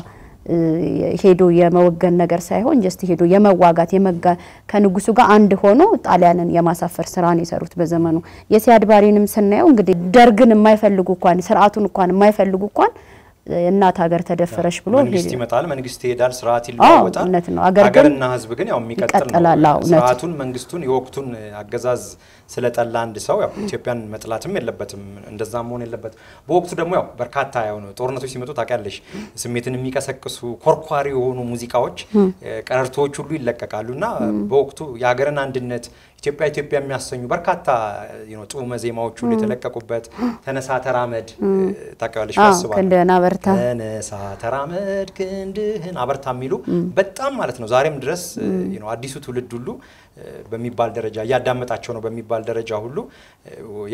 ሄዶ የመወገን ነገር ሳይሆን just ሄዶ የመዋጋት የመጋ ከንጉሱ ጋር አንድ ሆኖ ጣሊያንን የማሳፈር ስራን ይሰሩት በዘመኑ የሲያድ ባሬንም ስናየው እንግዲህ ደርግን የማይፈልጉ እንኳን ስርዓቱን እንኳን የማይፈልጉ እንኳን እናት ሀገር ተደፈረሽ ብሎ መንግስት ይመጣል መንግስት ይሄዳል ስርዓት ይለወጣል ሀገርና ህዝብ ግን ያው የሚቀጥል ነው ስርዓቱን መንግስቱን የወቅቱን አገዛዝ ስለጠላ አንድ ሰው ያው ኢትዮጵያን መጥላትም የለበትም እንደዛም ሆነ የለበት በወቅቱ ደግሞ ያው በርካታ ያው ጦርነቶች ሲመጡ ታቀያለሽ ስሜትን የሚቀሰቅሱ ኮርኳሪ የሆኑ ሙዚቃዎች ቀረርቶች ሁሉ ይለቀቃሉና በወቅቱ የሀገርን አንድነት ኢትዮጵያ ኢትዮጵያ የሚያሰኙ በርካታ you know ጦመ ዜማዎቹ ለተለቀቁበት ተነሳ ተራመድ ታቀያለሽ አስባለሁ ተነሳ ተራመድ ክንድህን አበርታ ሚሉ በጣም ማለት ነው ዛሬም ድረስ you know አዲሱ ትውልድ ሁሉ በሚባል ደረጃ ያዳመጣቸው ነው በሚባል ደረጃ ሁሉ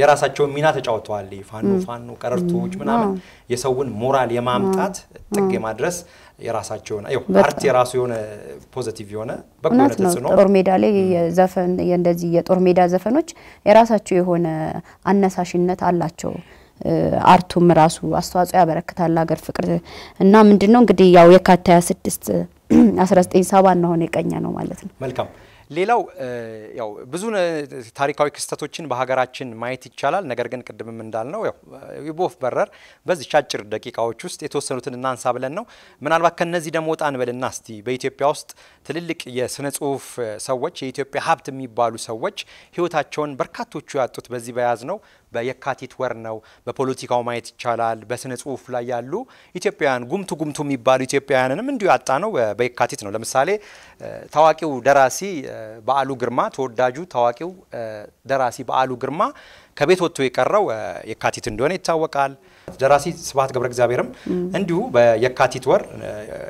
የራሳቸው ሚና ተጫውተዋል ፋኑ ቀረርቶች ምናምን የሰውን ሞራል የማምጣት ጥግ ማድረስ የራሳቸው ነው አይው አርት የራሱ የሆነ ፖዚቲቭ የሆነ በቆነት ጽኖ ጦር ሜዳ ላይ የዘፈን እንደዚህ የጦር ሜዳ ዘፈኖች የራሳቸው የሆነ አነሳሽነት አላቸው አርቱም ራሱ አስተዋጽኦ ያበረከታል ሀገር ፍቅር እና ምንድነው እንግዲህ ያው የካታ 26 1970 ነው የቀኛ ነው ማለት ነው መልካም ሌላው ያው ብዙ ታሪካዊ ክስተቶችን በሀገራችን ማየት ይቻላል ነገር ግን ቀደምም እንዳልነው ያው ይቦፍ በረር በዚህ ቻጭር ደቂቃዎች ውስጥ የተወሰኑትን እናንሳ ብለን ነው ምናልባት ከነዚህ ደሞ ጣን በልና እስቲ በኢትዮጵያ ውስጥ ትልልቅ የስነ ጽሁፍ ሰዎች የኢትዮጵያ ሀብት የሚባሉ ሰዎች ህይወታቸውን በርካቶቹ ያጡት በዚህ በያዝ ነው በየካቲት ወር ነው በፖለቲካው ማየት ይቻላል በስነ ጽሁፍ ላይ ያሉ ኢትዮጵያውያን ጉምቱ የሚባሉ ኢትዮጵያውያንንም እንዲሁ ያጣ ነው በየካቲት ነው ለምሳሌ ታዋቂው ደራሲ በአሉ ግርማ ተወዳጁ ታዋቂው ደራሲ በአሉ ግርማ ከቤት ወጥቶ ይቀራው የካቲት እንደሆነ ይታወቃል ደራሲ ስብሐት ገብረ እግዚአብሔርም እንዲሁ በየካቲት ወር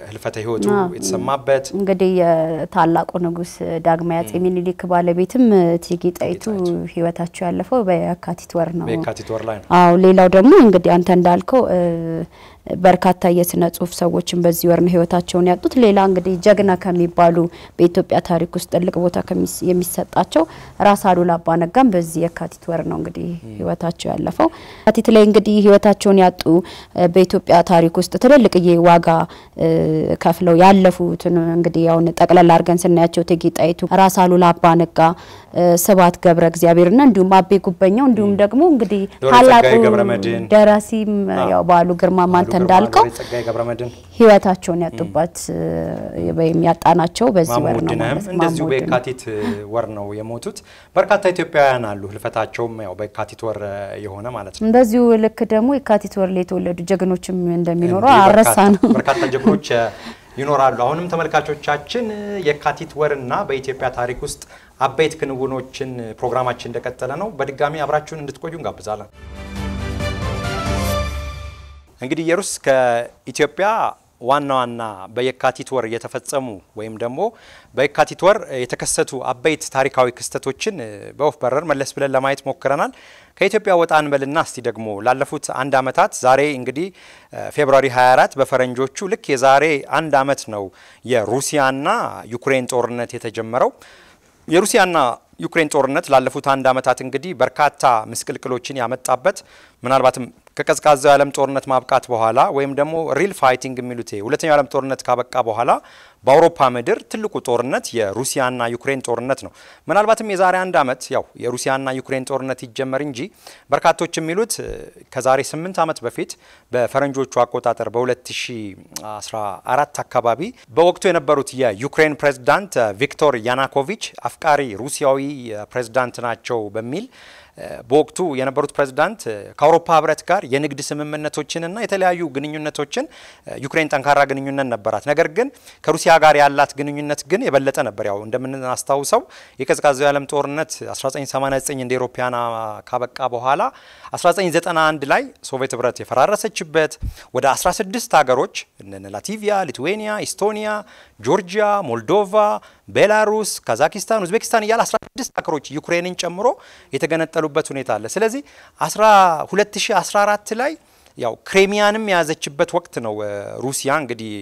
ህልፈተ ህይወቱ የተሰማበት እንግዲህ ታላቁ ንጉስ ዳግማዊ አፄ ሚኒሊክ ባለቤትም እቴጌ ጣይቱ ህይወታቸው ያለፈው በየካቲት ወር ነው በየካቲት ወር ላይ ነው አዎ ሌላው ደግሞ እንግዲህ አንተ እንዳልከው በርካታ የስነ ጽሁፍ ሰዎችን በዚህ ወር ነው ህይወታቸውን ያጡት ሌላ እንግዲህ ጀግና ከሚባሉ በኢትዮጵያ ታሪክ ውስጥ ጥልቅ ቦታ ከሚሰጣቸው ራስ አሉላ አባነጋም በዚህ የካቲት ወር ነው እንግዲህ ህይወታቸው ያለፈው አቲት ላይ እንግዲህ ህይወታቸውን ያጡ በኢትዮጵያ ታሪክ ውስጥ ትልልቅ የዋጋ ከፍለው ያለፉት እንግዲህ ያው ጠቅላላ አርገን ስናያቸው እቴጌ ጣይቱ ራስ አሉላ አባነጋ ስብሐት ገብረ እግዚአብሔርና እንዲሁም አቤ ጉበኛው እንዲሁም ደግሞ እንግዲህ ታላቁ ደራሲም ያው ባሉ ግርማ ማንተ እንዳልከው ህይወታቸውን ያጡባት ወይም ያጣናቸው በዚህ ወር ነው ማለት ነው እንደዚህ በካቲት ወር ነው የሞቱት በርካታ ኢትዮጵያውያን አሉ ህልፈታቸውም ያው በካቲት ወር የሆነ ማለት ነው እንደዚህ ልክ ደግሞ የካቲት ወር ላይ ተወለዱ ጀግኖችም እንደሚኖሩ አረሳን በርካታ ጀግኖች ይኖራሉ። አሁንም ተመልካቾቻችን የካቲት ወርና በኢትዮጵያ ታሪክ ውስጥ አበይት ክንውኖችን ፕሮግራማችን እንደቀጠለ ነው። በድጋሚ አብራችሁን እንድትቆዩ እንጋብዛለን። እንግዲህ የሩስ ከኢትዮጵያ ዋናዋና በየካቲት ወር የተፈጸሙ ወይም ደግሞ በየካቲት ወር የተከሰቱ አበይት ታሪካዊ ክስተቶችን በወፍ በረር መለስ ብለን ለማየት ሞክረናል። ከኢትዮጵያ ወጣን በልና እስቲ ደግሞ ላለፉት አንድ አመታት ዛሬ እንግዲህ ፌብሩዋሪ 24 በፈረንጆቹ ልክ የዛሬ አንድ አመት ነው የሩሲያና ዩክሬን ጦርነት የተጀመረው። የሩሲያና ዩክሬን ጦርነት ላለፉት አንድ አመታት እንግዲህ በርካታ ምስቅልቅሎችን ያመጣበት ምናልባትም ከቀዝቃዛው ዓለም ጦርነት ማብቃት በኋላ ወይም ደግሞ ሪል ፋይቲንግ የሚሉት ሁለተኛው ዓለም ጦርነት ካበቃ በኋላ በአውሮፓ ምድር ትልቁ ጦርነት የሩሲያና ዩክሬን ጦርነት ነው። ምናልባትም የዛሬ አንድ አመት ያው የሩሲያና ዩክሬን ጦርነት ይጀመር እንጂ በርካቶች የሚሉት ከዛሬ 8 አመት በፊት በፈረንጆቹ አቆጣጠር በ2014 አካባቢ በወቅቱ የነበሩት የዩክሬን ፕሬዝዳንት ቪክቶር ያናኮቪች አፍቃሪ ሩሲያዊ ፕሬዝዳንት ናቸው በሚል በወቅቱ የነበሩት ፕሬዝዳንት ከአውሮፓ ህብረት ጋር የንግድ ስምምነቶችንና የተለያዩ ግንኙነቶችን ዩክሬን ጠንካራ ግንኙነት ነበራት። ነገር ግን ከሩሲያ ጋር ያላት ግንኙነት ግን የበለጠ ነበር። ያው እንደምናስተውሰው የቀዝቃዛው ዓለም ጦርነት 1989 እንደ አውሮፓውያን ካበቃ በኋላ 1991 ላይ ሶቪየት ህብረት የፈራረሰችበት ወደ 16 ሀገሮች እነ ላቲቪያ፣ ሊትዌኒያ፣ ኢስቶኒያ፣ ጆርጂያ፣ ሞልዶቫ፣ ቤላሩስ፣ ካዛኪስታን፣ ኡዝቤኪስታን ያለ 16 ሀገሮች ዩክሬንን ጨምሮ የተገነጠሉ በት ሁኔታ አለ። ስለዚህ 2014 ላይ ያው ክሬሚያንም ያዘችበት ወቅት ነው ሩሲያ እንግዲህ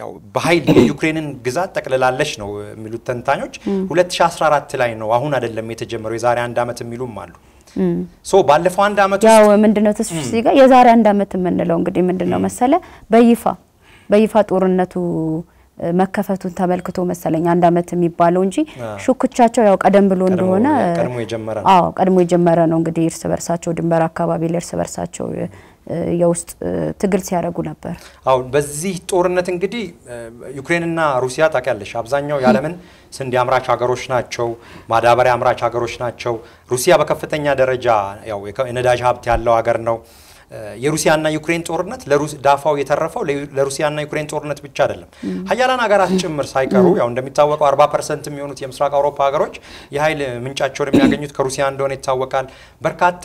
ያው በኃይል ዩክሬንን ግዛት ተቀለላለች ነው የሚሉት ተንታኞች። 2014 ላይ ነው አሁን አይደለም የተጀመረው የዛሬ አንድ አመት የሚሉም አሉ። ሶ ባለፈው አንድ አመት ያው ምንድነው ተስፋሽ ጋር የዛሬ አንድ አመት የምንለው እንግዲህ ምንድነው መሰለ በይፋ ጦርነቱ መከፈቱን ተመልክቶ መሰለኝ አንድ አመት የሚባለው እንጂ ሹክቻቸው ያው ቀደም ብሎ እንደሆነ ቀድሞ የጀመረ ነው እንግዲህ እርስ በርሳቸው ድንበር አካባቢ ለእርስ በርሳቸው የውስጥ ትግል ሲያደርጉ ነበር። አሁን በዚህ ጦርነት እንግዲህ ዩክሬንና ሩሲያ ታካለሽ አብዛኛው የዓለምን ስንዴ አምራች ሀገሮች ናቸው፣ ማዳበሪያ አምራች ሀገሮች ናቸው። ሩሲያ በከፍተኛ ደረጃ ያው የነዳጅ ሀብት ያለው ሀገር ነው። የሩሲያና ዩክሬን ጦርነት ለዳፋው የተረፈው ለሩሲያና ዩክሬን ጦርነት ብቻ አይደለም። ሀያላን ሀገራት ጭምር ሳይቀሩ ያው እንደሚታወቀው 40% የሚሆኑት የምስራቅ አውሮፓ ሀገሮች የኃይል ምንጫቸውን የሚያገኙት ከሩሲያ እንደሆነ ይታወቃል። በርካታ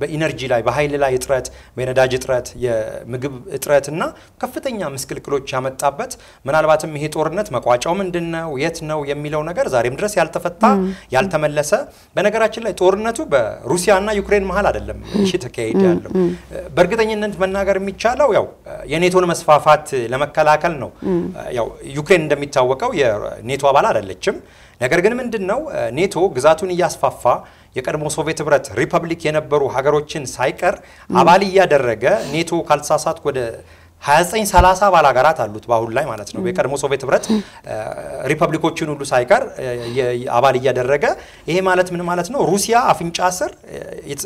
በኢነርጂ ላይ በኃይል ላይ እጥረት፣ በነዳጅ እጥረት፣ የምግብ እጥረትና ከፍተኛ ምስቅልቅሎች ያመጣበት ምናልባትም ይሄ ጦርነት መቋጫው ምንድነው የት ነው የሚለው ነገር ዛሬም ድረስ ያልተፈታ ያልተመለሰ። በነገራችን ላይ ጦርነቱ በሩሲያና ዩክሬን መሃል አይደለም እሺ ተካሂድ ያለው በርግጠኝነት መናገር የሚቻለው ያው የኔቶን መስፋፋት ለመከላከል ነው። ያው ዩክሬን እንደሚታወቀው የኔቶ አባል አይደለችም። ነገር ግን ምንድነው ኔቶ ግዛቱን ያስፋፋ የቀድሞ ሶቪየት ህብረት ሪፐብሊክ የነበሩ ሀገሮችን ሳይቀር አባል ያደረገ ኔቶ ካልሳሳት ወደ 29-30 አባል ሀገራት አሉት ባሁን ላይ ማለት ነው። የቀድሞ ሶቪየት ህብረት ሪፐብሊኮችን ሁሉ ሳይቀር አባል ያደረገ ይሄ ማለት ምን ማለት ነው? ሩሲያ አፍንጫ ስር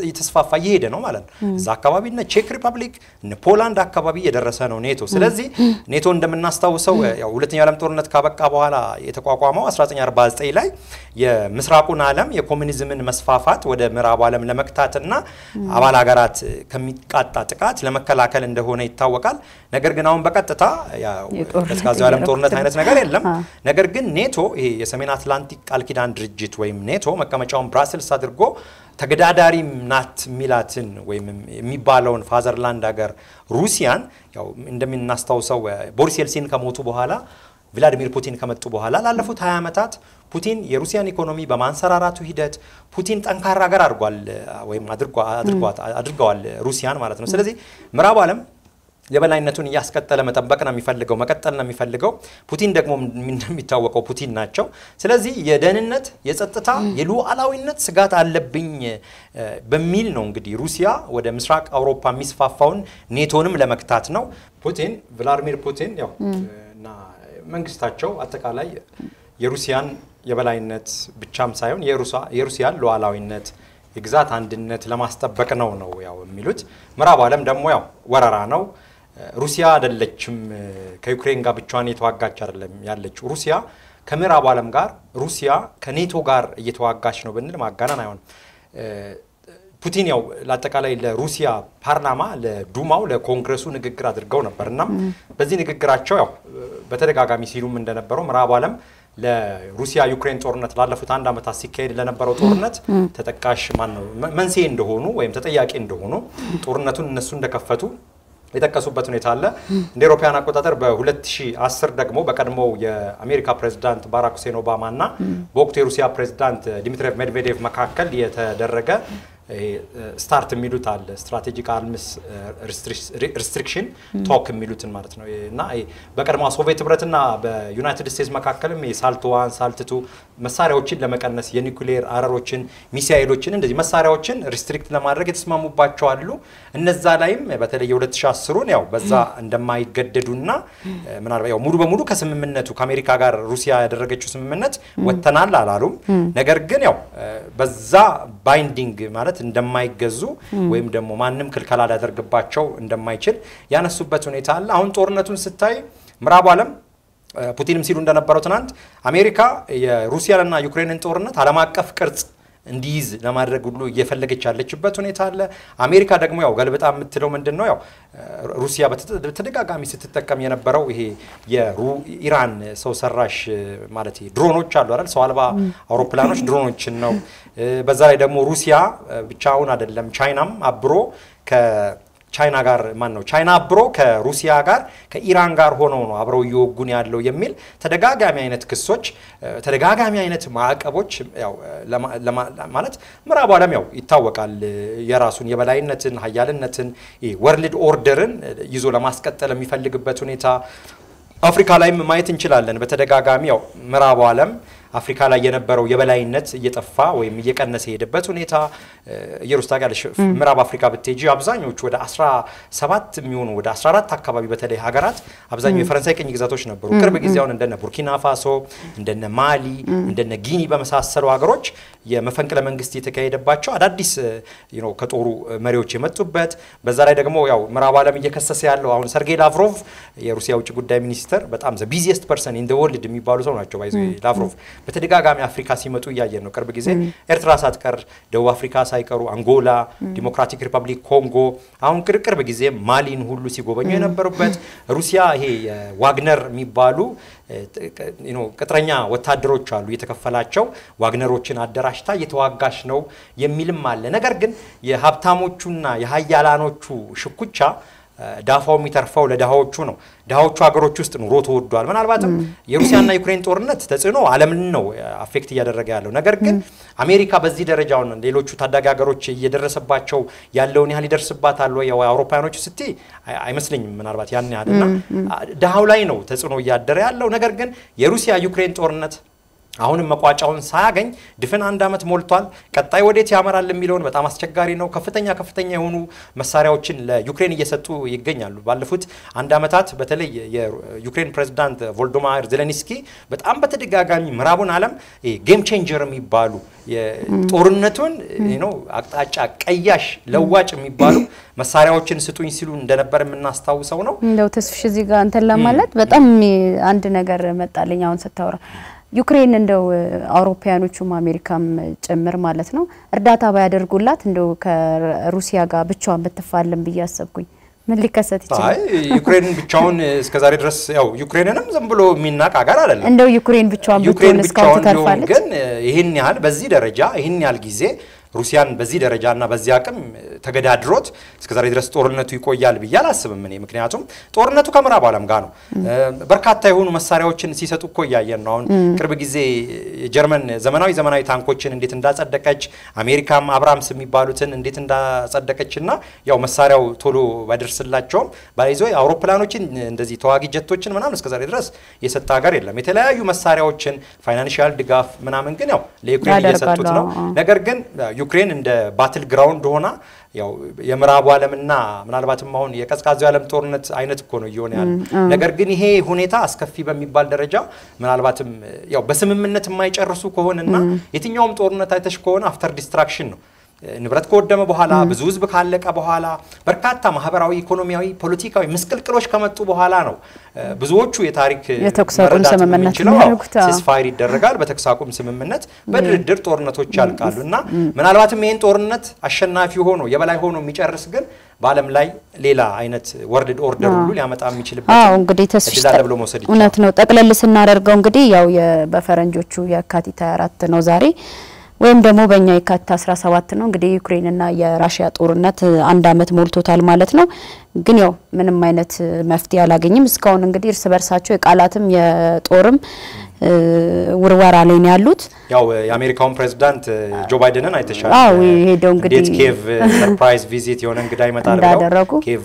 የተስፋፋ ይሄደ ነው ማለት ነው። ዛካባቢ እና ቼክ ሪፐብሊክ እና ፖላንድ አካባቢ የደረሰ ነው ኔቶ። ስለዚህ ኔቶ እንደምናስተውሰው ያው ሁለተኛው ዓለም ጦርነት ካበቃ በኋላ የተቋቋመው 1949 ላይ የምስራቁን ዓለም የኮሙኒዝምን መስፋፋት ወደ ምዕራቡ ዓለም ለመክታትና አባል ሀገራት ከሚቃጣ ጥቃት ለመከላከል እንደሆነ ይታወቃል። ነገር ግን አሁን በቀጥታ ያው ከስካዛው ዓለም ጦርነት አይነት ነገር የለም። ነገር ግን ኔቶ ይሄ የሰሜን አትላንቲክ ቃል ኪዳን ድርጅት ወይም ኔቶ መቀመጫውን ብራስልስ አድርጎ ተገዳዳሪ ናት ሚላትን ወይም የሚባለውን ፋዘርላንድ ሀገር ሩሲያን ያው እንደምናስተውሰው ቦሪስ ኤልሲን ከሞቱ በኋላ ቭላዲሚር ፑቲን ከመጡ በኋላ ላለፉት 20 አመታት ፑቲን የሩሲያን ኢኮኖሚ በማንሰራራቱ ሂደት ፑቲን ጠንካራ ሀገር አድርጓል ወይም አድርጓል ሩሲያን ማለት ነው። ስለዚህ ምዕራብ ዓለም የበላይነቱን ያስቀጠለ መጠበቅና የሚፈልገው መቀጠልና የሚፈልገው ፑቲን ደግሞ እንደሚታወቀው ፑቲን ናቸው። ስለዚህ የደህንነት የጸጥታ የሉዓላዊነት ስጋት አለብኝ በሚል ነው እንግዲህ ሩሲያ ወደ ምስራቅ አውሮፓ የሚስፋፋውን ኔቶንም ለመክታት ነው ፑቲን ቭላዲሚር ፑቲን ያው እና መንግስታቸው አጠቃላይ የሩሲያን የበላይነት ብቻም ሳይሆን የሩሲያን ሉዓላዊነት ግዛት አንድነት ለማስተበቅ ነው ያው የሚሉት። ምዕራብ ዓለም ደግሞ ያው ወራራ ነው። ሩሲያ አይደለችም ከዩክሬን ጋር ብቻዋን የተዋጋች አይደለም ያለችው። ሩሲያ ከምዕራብ ዓለም ጋር ሩሲያ ከኔቶ ጋር እየተዋጋች ነው ብንል ማጋነን አይሆንም። ፑቲን ያው ለአጠቃላይ ለሩሲያ ፓርላማ ለዱማው ለኮንግረሱ ንግግር አድርገው ነበርና በዚህ ንግግራቸው ያው በተደጋጋሚ ሲሉም እንደነበረው ምዕራብ ዓለም ለሩሲያ ዩክሬን ጦርነት ላለፉት አንድ ዓመታት ሲካሄድ ለነበረው ጦርነት ተጠቃሽ ማን ነው መንስኤ እንደሆኑ ወይም ተጠያቂ እንደሆኑ ጦርነቱን እነሱ እንደከፈቱ የተከሱበት ሁኔታ አለ እንደ አውሮፓውያን አቆጣጠር በ2010 ደግሞ በቀድሞው የአሜሪካ ፕሬዝዳንት ባራክ ሁሴን ኦባማና በወቅቱ የሩሲያ ፕሬዝዳንት ዲሚትሪ ሜድቬዴቭ መካከል የተደረገ ስታርት የሚሉት አለ ስትራቴጂክ አርምስ ሪስትሪክሽን ቶክ የሚሉትን ማለት ነው እና በቀድሞው ሶቪየት ህብረትና በዩናይትድ ስቴትስ መካከልም የሳልት 1 ሳልት 2 መሳሪያዎችን ለመቀነስ የኒኩሌር አረሮችን ሚሳኤሎችን እንደዚህ መሳሪያዎችን ሪስትሪክት ለማድረግ የተስማሙባቸው አሉ እነዛ ላይም በተለየ 2010 ነው በዛ እንደማይገደዱና ምናልባት ያው ሙሉ በሙሉ ከስምምነቱ ከአሜሪካ ጋር ሩሲያ ያደረገችው ስምምነት ወተናል አላሉም ነገር ግን ያው በዛ ባይንዲንግ ማለት እንደማይገዙ ወይም ደግሞ ማንንም ክልከላ ያደርግባቸው እንደማይችል ያነሱበት ሁኔታ አለ አሁን ጦርነቱን ስታይ ምራብ ዓለም ፑቲንም ሲሉ እንደነበረው ትናንት አሜሪካ የሩሲያና ዩክሬንን ጦርነት ዓለም አቀፍ ቅርጽ እንዲይዝ ለማድረግ ሁሉ እየፈለገች ያለችበት ሁኔታ አለ አሜሪካ ደግሞ ያው ገልብጣ የምትለው ምንድነው ያው ሩሲያ በተደጋጋሚ ስትተከም የነበረው ይሄ የኢራን ሰው ሰራሽ ማለት ድሮኖች አሉ አይደል ሰው አልባ አውሮፕላኖች ድሮኖችን ነው በዛ ላይ ደግሞ ሩሲያ ብቻውን አይደለም ቻይናም አብሮ ከቻይና ጋር ማን ነው ቻይና አብሮ ከሩሲያ ጋር ከኢራን ጋር ሆነው ነው አብረው ይወጉን ያለው የሚል ተደጋጋሚ አይነት ክሶች ተደጋጋሚ አይነት ማዕቀቦች ያው ለማለት ምራብ ዓለም ያው ይታወቃል የራሱን የበላይነትን ኃያልነትን ወርልድ ኦርደርን ይዞ ለማስቀጠል የሚፈልግበት ሁኔታ አፍሪካ ላይም ማየት እንችላለን በተደጋጋሚ ያው ምራብ ዓለም አፍሪካ ላይ የነበረው የበላይነት እየጠፋ ወይም እየቀነሰ ሄደበት ሁኔታ የሩስታጋ ምራብ አፍሪካ በቴጂ አብዛኞቹ ወደ 17 የሚሆኑ ወደ 14 አካባቢ በተለይ ሀገራት አብዛኞቹ የፈረንሳይ ቅኝ ግዛቶች ነበሩ ቅርብ ጊዜያውን እንደነ ቡርኪና ፋሶ እንደነ ማሊ እንደነ ጊኒ በመሳሰሉ ሀገሮች የመፈንቅለ መንግስት የተካሄደባቸው አዳዲስ ከጦሩ መሪዎች የመጡበት በዛ ላይ ደግሞ ያው ምራብ ዓለም እየከሰሰ ያለው አሁን ሰርጌይ ላቭሮቭ የሩሲያ ውጭ ጉዳይ ሚኒስተር በጣም ዘ ቢዚየስት ፐርሰን ኢን ዘ ወርልድ የሚባሉ ሰው ናቸው ባይዘ ላቭሮቭ በተደጋጋሚ አፍሪካ ሲመጡ ያያየን ነው ቅርብ ጊዜ ኤርትራ ሳትቀር ደቡብ አፍሪካ ሳይቀሩ አንጎላ ዲሞክራቲክ ሪፐብሊክ ኮንጎ አሁን ቅርብ ጊዜ ማሊን ሁሉ ሲጎበኙ የነበሩበት ሩሲያ ይሄ ዋግነር የሚባሉ ቅጥረኛ ወታደሮች አሉ የተከፈላቸው ዋግነሮችን አደራሽታ የተዋጋሽ ነው የሚልም አለ ነገር ግን የሀብታሞቹና የሃያላኖቹ ሽኩቻ ዳፋው ሚተርፈው ለዳሃዎቹ ነው ዳሃዎቹ ሀገሮች ውስጥ ኑሮ ተወዷል ምናልባትም የሩሲያና ዩክሬን ጦርነት ተጽዕኖ ዓለምን ነው አፌክት ያደረገ ያለው ነገር ግን አሜሪካ በዚህ ደረጃው ነው ሌሎቹ ታዳጊ ሀገሮች እየደረሰባቸው ያለውን ያህል ይደርስባታል ወይ የአውሮፓውያኖቹ ስቲ አይመስልኝም ምናልባት ያን ያህልና ዳሃው ላይ ነው ተጽዕኖ ያደረ ያለው ነገር ግን የሩሲያ ዩክሬን ጦርነት አሁንም መቋጫውን ሳያገኝ ድፍን አንድ አመት ሞልቷል ቀጣይ ወዴት ያመራል የሚለውን በጣም አስቸጋሪ ነው ከፍተኛ የሆኑ መሳሪያዎችን ለዩክሬን እየሰጡ ይገኛሉ ባለፉት አንድ አመታት በተለይ የዩክሬን ፕሬዝዳንት ቮልዶማር ዜሌንስኪ በጣም በተደጋጋሚ ምራቡን ዓለም ጌም ቼንጀር የሚባሉ የጦርነቱን አቅጣጫ ቀያሽ ለዋጭ የሚባሉ መሳሪያዎችን ስጡኝ ሲሉ እንደነበር እናስተዋውሰው ነው እንደው ተስፍሽ እዚህ ጋር አንተ ለማለት በጣም አንድ ነገር መጣለኝ አሁን ስታወራ ዩክሬን እንደው አውሮፓውያኖቹም አሜሪካም ጭምር ማለት ነው እርዳታ ባያደርጉላት እንደው ከሩሲያ ጋር ብቻውን በተፋለም በያሰብኩኝ ምን ሊከሰት ይችላል ዩክሬን ብቻውን እስከዛሬ ድረስ ያው ዩክሬንንም ዝም ብሎ ሚናቅ አጋር አይደለም እንደው ዩክሬን ብቻውን ቢሆን እስካሁን ተርፋለች ግን ይሄን ያህል በዚህ ደረጃ ይሄን ያህል ጊዜ ሩሲያን በዚህ ደረጃና በዚህ አቅም ተገዳድሮት እስከዛሬ ድረስ ጦርነቱ ይቆያል ብያል አስብም እኔ ምክንያቱም ጦርነቱ ከምራብ ዓለም ጋር ነው በርካታ የሆኑ መሳሪያዎችን ሲሰጡ ቆያየን ነው አሁን ቅርብ ጊዜ ጀርመን ዘመናዊ ታንኮችን እንዴት እንዳጸደቀች አሜሪካም አብራምስ የሚባሉትን እንዴት እንዳጸደቀችና ያው መሳሪያው ቶሎ ባደርስላቸው ባይዞ አውሮፕላኖችን እንደዚህ ተዋጊ ጀቶችን ምናምን እስከዛሬ ድረስ የሰጣ ሀገር የለም የተለያዩ መሳሪያዎችን ፋይናንሻል ድጋፍ ምናምን ግን ያው ለዩክሬን እየሰጡት ነው ነገር ግን ዩክሬን እንደ ባትል ግራውንድ ሆና ያው የምራብ ዓለምና ምናልባትም አሁን የቀዝቃዛው ዓለም ጦርነት አይነት እኮ ነው ይሆን ያለው ነገር ግን ይሄ ሁኔታ አስከፊ በሚባል ደረጃ ምናልባትም ያው በስምምነት የማይጨርሱ ከሆነና የትኛውም ጦርነት አይተሽ ከሆነ አፍተር ዲስትራክሽን ነው نبرت كود دم بحالا بزوز بخالك أبوحالا بركات تام هبراوي إقتصادي سياسي مسكل كلش كمتو بحالا نو بزوج شو يتاريك مردات من جلوه سيسفايري درجال بتكساكم سممنت بدر الدر تورنتو تجال قالونا من الوقت مين تورنت عشان نافيو هونو يبلاي هونو ميجرس قل بعلم لاي ليلا عينت وردد أوردر ولو اللي عملت عميش اللي بتشتغل ونتنو تقلل لسنار الجون قدي يا بفرنجوت شو يا كاتي تارات نوزاري وهم دمو بيني كاتاس راسواتنا قدي أوكراننا يا روسيا تورنت عندامت مولتو تالمالتنا قنيو من ماينت مفتيا لاجيني مسكون قدي رسبر ساتشو إقالاتهم يا تورم وروار علينا اللوت ياو الأمريكان بريزيدنت جو بايدن أنا يتشارك هيدون قدي كيف سيربرايز فيزيت يونان قداي متعرفوا كيف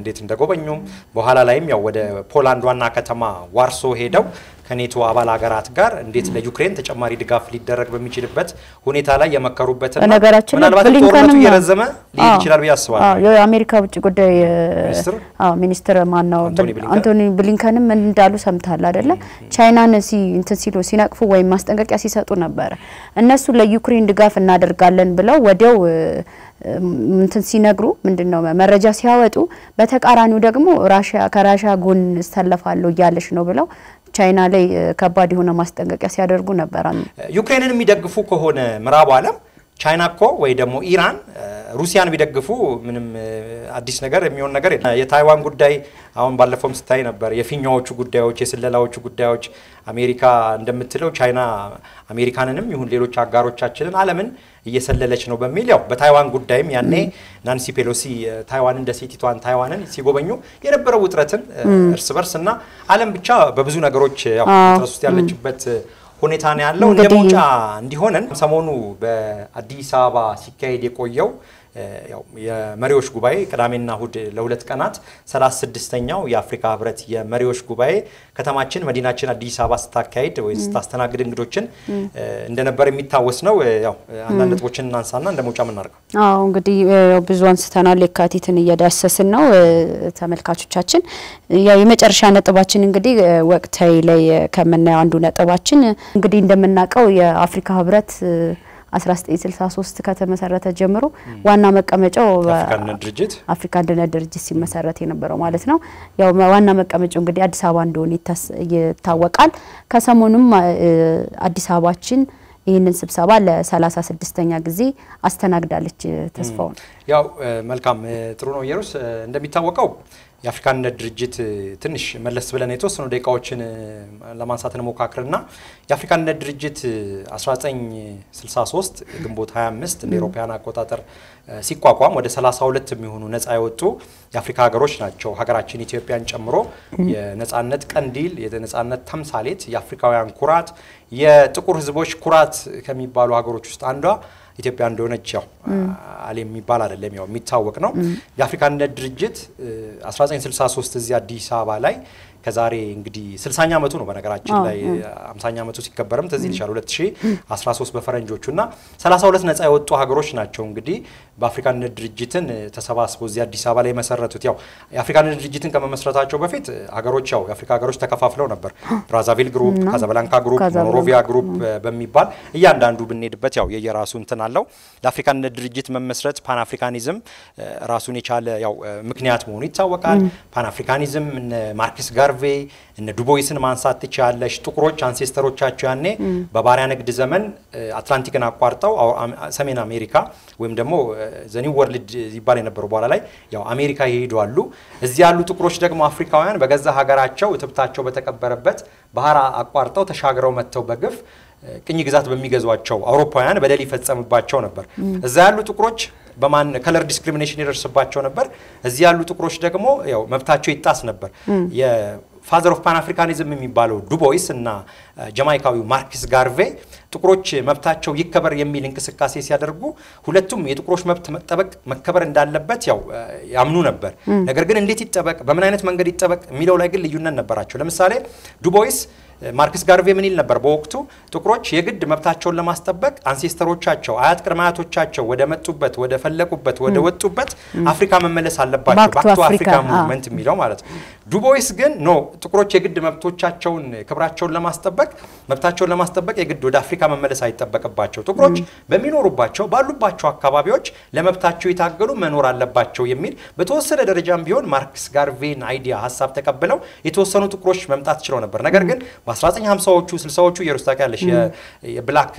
نديت ندقو بينهم بحالا لايم يا وده بولندا وانا كتما وارسو هيدو كنيتوا عبالة قرات قار نديت للأوكران تجمعري دقاف للدرج بميشيلبت هوني تلا يمكروبت أنا قرات من الوقت تورنتو يرزمه ليشيلر بياسوا يا أمريكا بتقدي مينستر مانو أنتوني بلينكان من دالو سمتها لا دللا تشاينا نسي انتسيلو سيناك فوي ماستنجر كأسيسات ونبارة الناس للأوكران دقاف النادر قالن بلا وديو منتسيناغرو من دنو مرجع سياوتو بتهك أرانو دقمو راشا كراشا جون استلفالو جالش نوبلو ቻይና ላይ ከባድ የሆነ ማስጠንቀቂያ ሲያደርጉ ነበር ዩክሬንን የሚደግፉ ከሆነ ምራብ ዓለም ቻይና እኮ ወይ ደግሞ ኢራን ሩሲያን ቢደግፉ ምንም አዲስ ነገር የሚሆን ነገር የታይዋን ጉዳይ አሁን ባለፈውም ስታይ ነበር የፊኛዎቹ ጉዳዮች የስለላዎቹ ጉዳዮች አሜሪካ እንደምትለው ቻይና አሜሪካንንም ይሁን ሌሎች አጋሮቻችንን ዓለምን እየሰለለች ነው በሚል ያው በታይዋን ጉዳይም ያኔ ናንሲ ፔሎሲ ታይዋንን ደሴቲቷን ታይዋንን ሲጎበኙ የነበረው ውጥረትን እርስ በርስና ዓለም ብቻ በብዙ ነገሮች ያው ውጥረት ውስጥ ያለችበት ሁኔታ ነው ያለው እንደሞጫ እንዲሆነን ሰሞኑ በአዲስ አበባ ሲካሄድ የቆየው ያው የመሪዎች ጉባኤ ቅዳሜና እሁድ ለሁለት ቀናት 36ኛው የአፍሪካ ህብረት የመሪዎች ጉባኤ ከተማችን መዲናችን አዲስ አበባ ስታካሄድ ወይስ ታስተናግድ እንግዶችን እንደነበር የሚታወስ ነው ያው አንዳንድ ጥቆችን እናንሳና እንደሞጫ ምን አርጋ አዎ እንግዲህ ብዙ አንስተናል የካቲትን እየዳሰስን ነው ተመልካቾቻችን ያው የመጨረሻ ነጥባችን እንግዲህ ወቅታዊ ላይ ከመናየው አንዱ ነጥባችን እንግዲህ እንደምናቀው የአፍሪካ ህብረት 1963 ከተመሰረተ ጀምሮ ዋና መቀመጫው አፍሪካን ድርጅት ሲመሰረት የነበረው ማለት ነው ያው ዋና መቀመጫው እንግዲህ አዲስ አበባ እንደሆነ ይታወቃል ከሰሞኑም አዲስ አበባችን ይሄንን ስብሰባ ለ36ኛ ጊዜ አስተናግዳለች ተስፋው ያው መልካም ጥሩ ነው የሩስ እንደሚታወቀው የአፍሪካን ድርጅት ትንሽ መለስ ብለን የተወሰኑ ደቂቃዎችን ለማንሳት እንሞካክርና የአፍሪካን ድርጅት 1963 ግንቦት 25 ለአውሮፓውያን አቆጣጠር ሲቋቋም ወደ 32 የሚሆኑ ነፃ ያወጡ የአፍሪካ ሀገሮች ናቸው ሀገራችን ኢትዮጵያን ጨምሮ የነፃነት ቀንዲል የነፃነት ተምሳሌት የአፍሪካውያን ኩራት የጥቁር ህዝቦች ኩራት ከሚባሉ ሀገሮች ውስጥ አንዷ ኢትዮጵያ እንደሆነች ያው ዓለም ይባል አይደለም ያው የሚታወቅ ነው የአፍሪካን ድርጅት 1963 እዚህ አዲስ አበባ ላይ ከዛሬ እንግዲህ 60ኛ ዓመቱ ነው በነገራችን ላይ 50ኛ ዓመቱ ሲከበርም ተዚህ ይችላል 2013 በፈረንጆቹና 32 ነፃ ያወጡ ሀገሮች ናቸው እንግዲህ በአፍሪካን ድርጅትን ተሰባስቦ እዚህ አዲስ አበባ ላይ መሰረቱት ያው የአፍሪካን ድርጅትን ከመመስረታቸው በፊት ሀገሮች ያው የአፍሪካ ሀገሮች ተከፋፍለው ነበር ብራዛቪል ግሩፕ ካዛብላንካ ግሩፕ ሞሮቪያ ግሩፕ በሚባል እያንዳንዱ ብንሄድበት ያው የየራሱ እንትን አለው ለአፍሪካን ድርጅት መመስረት ፓን አፍሪካኒዝም ራሱን የቻለ ያው ምክንያት መሆኑ ይታወቃል ፓን አፍሪካኒዝም ማርክስ ጋር ان دوبويسن مانسات تشالش تقرأ ancestors تشانه بباريان الجزمن أطلنطيكن أقارتاو أو سمين أمريكا وهم دمو زني وورلد يبارين بروبالا لي يا أمريكا هي دوالو زيالو تقرأش دكما أفريقيا وين بعزة هجراتشوا وتبتشوا بتكبربت بهارا أقارتاو تشاجروا متوبقف كني جزات بميجزواتشوا أوروبا وين بدل يفتسم باتشوا نبر زيالو تقرأش በማን ከለር ዲስክሪሚኔሽን ይደርስባቸው ነበር እዚህ ያሉ ጥቁሮች ደግሞ ያው መብታቸው ይጣስ ነበር የፋዘር ኦፍ ፓን አፍሪካኒዝም የሚባለው ዱቦይስ እና ጃማይካዊው ማርክስ ጋርቬ ጥቁሮች መብታቸው ይከበር የሚል እንቅስቃሴ ሲያደርጉ ሁለቱም የጥቁሮች መብት መጠበቅ መከበር እንዳለበት ያው ያምኑ ነበር ነገር ግን እንዴት ይጠበቅ በምን አይነት መንገድ ይጠበቅ ሚለው ላይ ግን ልዩነት ነበራቸው ለምሳሌ ዱቦይስ ماركس غارفي منيل نبر بوقتو تكروش يجد مبتاعشون لما استبق أنسيستروتشاتشو عاد كرماتوتشاتشو ودمتوبت ودفلكوبت ودوتوبت أفريقيا من ملس على البارك باكتو أفريقيا مومنت ميلو مارت دوبويس جن نو تكروش يجد مبتوتشاتشون كبراتشون لما استبق مبتاعشون لما استبق يجد دود أفريقيا من ملس على البارك باكتو تكروش بمينو رباكتو بالو باكتو كبابيوش لما بتاعشوا يتأجلوا منور على الباركتو يمين بتوصل درجان بيون ماركس غارفين عيديا حساب تقبله يتوصلوا تكروش مبتاعشلون نبر نجرجن بس راتين هم سوتشو يرستاك على شيء بلاك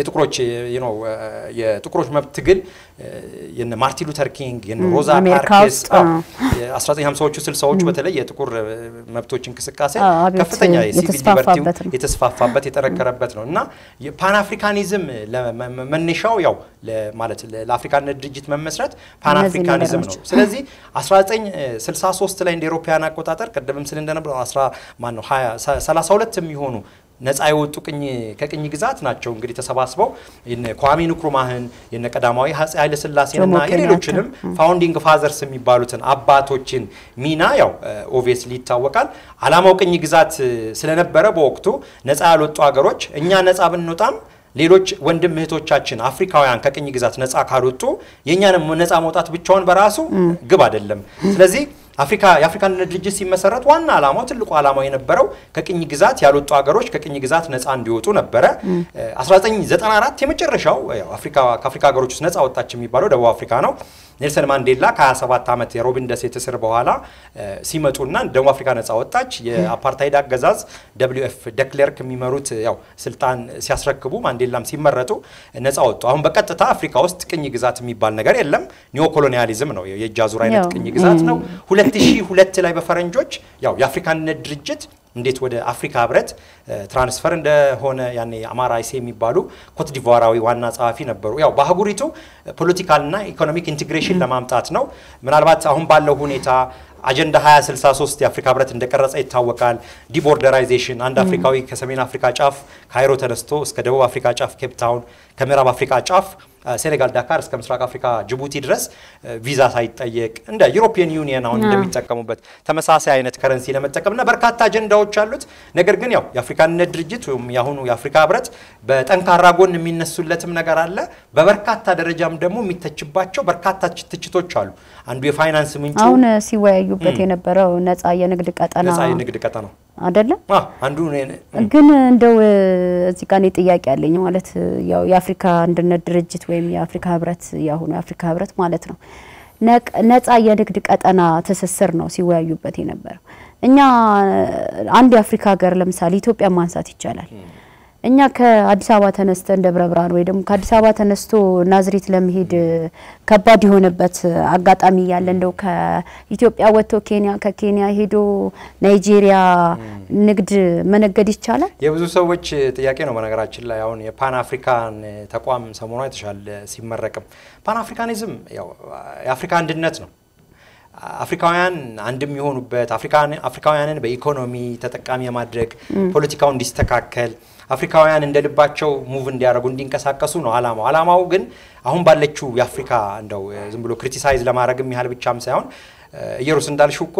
يتكروش ينو يتكروش ما بتقل ين مارتي لوثر كينج ين روزا باركس أسرتي هم سوتشو بتلاقي يتكور ما بتوجين كسكاسة كفتني يا سيدي برتيو يتصفف فبتي ترك ربتنا نا بان أفريقانيزم لما من نشاو ياو لمالت الأفريقان الدرجة من مصر بان أفريقانيزم نو سلزي أسرتين سلساسو استلاين ديروبيانا كوتاتر كدبم سلندنا برا أسرة ما نحيا سلاسولت ميهونو ناس أيوة تكني كأني جزات ناتشون قريت سباسبو إن قوامي نكرمهن إن كداماوي هس أهل سلاسين نا يريلوشنم founding fathers سمي بالوتن أبا توتشين مينا ياو obviously تاوكان على ما كأني جزات سلنا بربوقتو ناس أهل تواجروش إني ناس أبن نتام ሌሎች ወንድምህቶቻችን አፍሪካውያን ከቀኝ ግዛት ነፃ ካሮጡ የኛን ነፃ መውጣት ብቻውን በራሱ ግብ አይደለም ስለዚህ አፍሪካ የአፍሪካን ድርጅት ሲመሰረት ዋና ዓላማው ትልቁ ዓላማው የነበረው ከቀኝ ግዛት ያልወጡ አገሮች ከቀኝ ግዛት ነፃ እንዲወጡ ነበር 1994 የመጨረሻው ያው አፍሪካ ከአፍሪካ አገሮች ነፃ ወጣች የሚባለው ደቡብ አፍሪካ ነው ኔልሰን ማንዴላ ከ27 ዓመት የሮቢን ደሴት ስር በኋላ ሲመጡና ደቡብ አፍሪካ ነፃ ወጣች የአፓርታይድ አገዛዝ WF ደክለርክ የሚመሩት ያው ስልጣን ሲያስረክቡ ማንዴላም ሲመረጡ ነፃ ወጡ አሁን በቀጥታ አፍሪካ ውስጥ ቅኝ ግዛት የሚባል ነገር የለም ኒዮ ኮሎኒያሊዝም ነው የጃዙር አይነት ቅኝ ግዛት ነው 2002 ላይ በፈረንጆች ያው የአፍሪካን ድርጅት እንዴት ወደ አፍሪካ ህብረት ትራንስፈር እንደሆነ ያኔ አማራ አይሴ የሚባሉ ኮት ዲቫራዊ ዋና ጻፊ ነበሩ ያው በአህጉሪቱ ፖለቲካልና ኢኮኖሚክ ኢንቲግሬሽን ለማምጣት ነው ምናልባት አሁን ባለው ሁኔታ አጀንዳ 2063 የአፍሪካ ህብረት እንደቀረጸ ይታወቃል ዲቦርደራይዜሽን አንድ አፍሪካዊ ከሰሜን አፍሪካ ጫፍ ካይሮ ተነስቶ እስከ ደቡብ አፍሪካ ጫፍ ኬፕ ታውን ከምዕራብ አፍሪካ ጫፍ ሴኔጋል ዳካር እስከ ምስራቅ አፍሪካ ጅቡቲ ድረስ ቪዛ ሳይጠየቅ እንደ ዩሮፒያን ዩኒየን አሁን እንደሚጠቀሙበት ተመሳሳይ አይነት ከረንሲ ለመጠቀምና በርካታ አጀንዳዎች አሉት ነገር ግን ያው የአፍሪካን ድርጅት ወይም ያሁኑ የአፍሪካ ህብረት በጠንካራ ጎን የሚነሱለትም ነገር አለ በበርካታ ደረጃም ደግሞ የሚተችባቸው በርካታ ትችቶች አሉ አንዱ የፋይናንስ ምንጩ አሁን ሲወያዩበት የነበረው ነፃ የንግድ ቀጠና አይደለም አንዱ ግን እንደው እዚህ ጋር ጥያቄ አለኝ ማለት ያው የአፍሪካ አንድነት ድርጅት ወይም የአፍሪካ ህብረት ያሁን የአፍሪካ ህብረት ማለት ነው ነፃ የንግድ ቀጠና ተሰስር ነው ሲወያዩበት የነበረው እኛ አንድ የአፍሪካ ሀገር ለምሳሌ ኢትዮጵያ ማንሳት ይቻላል እኛ ከአዲስ አበባ ተነስተን ደብረ ብርሃን ወይ ደግሞ ከአዲስ አበባ ተነስቶ ናዝሬት ለመሄድ ከባድ የሆነበት አጋጣሚ ያለ እንደው ከኢትዮጵያ ወጥቶ ኬንያ ከኬንያ ሄዶ ናይጄሪያ ንግድ መነገድ ይቻላል የብዙ ሰዎች ጥያቄ ነው በነገራችን ላይ አሁን የፓን አፍሪካን ተቋም ሰሞኑን የተሻለ ሲመረቅም ፓን አፍሪካኒዝም ያው የአፍሪካ አንድነት ነው አፍሪካውያን አንድም ይሆኑበት አፍሪካውያንን በኢኮኖሚ ተጠቃሚ ማድረግ ፖለቲካው እንዲስተካከል አፍሪካውያን እንደልባቸው ሙቭ እንዲያደርጉ እንዲንቀሳቀሱ ነው ዓላማው ዓላማው ግን አሁን ባለችው የአፍሪካ እንደው ዝም ብሎ ክሪቲሳይዝ ለማድረግም ይያል ብቻም ሳይሆን ኢየሩስ እንዳልሽውኮ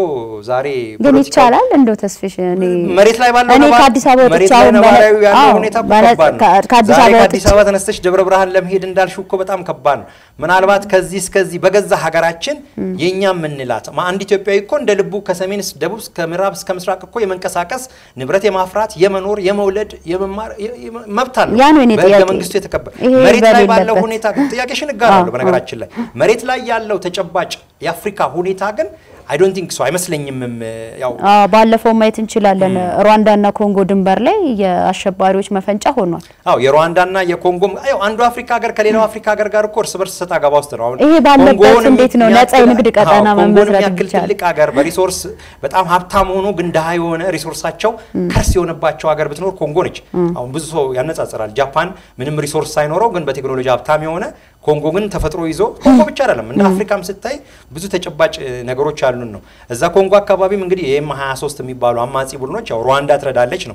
ዛሬ ፖለቲካ ይቻላል እንደው ተስፈሽ እኔ መሬት ላይ ባለው ነው ከአዲስ አበባ ብቻው ከአዲስ አበባ ተነስተሽ ደብረ ብርሃን ለመሄድ እንዳልሽውኮ በጣም ከባድ ነው ምናልባት ከዚህ እስከዚህ በገዛ ሀገራችን የኛም እንላት አንድ ኢትዮጵያዊ እኮ እንደልቡ ከሰሜን እስከ ደቡብ ከምዕራብ እስከ ምስራቅ እኮ የመንቀሳቀስ ንብረት የማፍራት የመኖር የመውለድ የመማር መብት አለ ያ ነው እኔ ጥያቄ መንግስቱ የተከበረ መሬት ላይ ባለው ሁኔታ ጥያቄሽን እጋራለሁ በነገራችን ላይ መሬት ላይ ያለው ተጨባጭ የአፍሪካ ሁኔታ ግን I don't think so. I must learn him. Ah, Balafo might in Chile, Rwanda na Congo Dumbarley, Ashabaruch Mafencha Hono. Oh, Rwanda na Congo. Ayo, Andro Africa gar Kalino Africa gar gar course versus Taga Boston. Eh, Balafo some date no. That's I need to get that. Congo na Kalkili agar resource, but am haptam hono gindai hono resource acho, kasi hono bacho agar betno Congo nich. Am buzo yanne tazar Japan minim resource sign oro gan ba technology haptam hono كونغوين تفترو يزو كونغو بتشارة لهم من أفريقيا مستاي بزوج تجباج نجارو تشارلونه إذا كونغو كبابي من غير إيه مها أسوس تمي بالو أما أنتي بقولنا تشا رواندا ترى دالجنو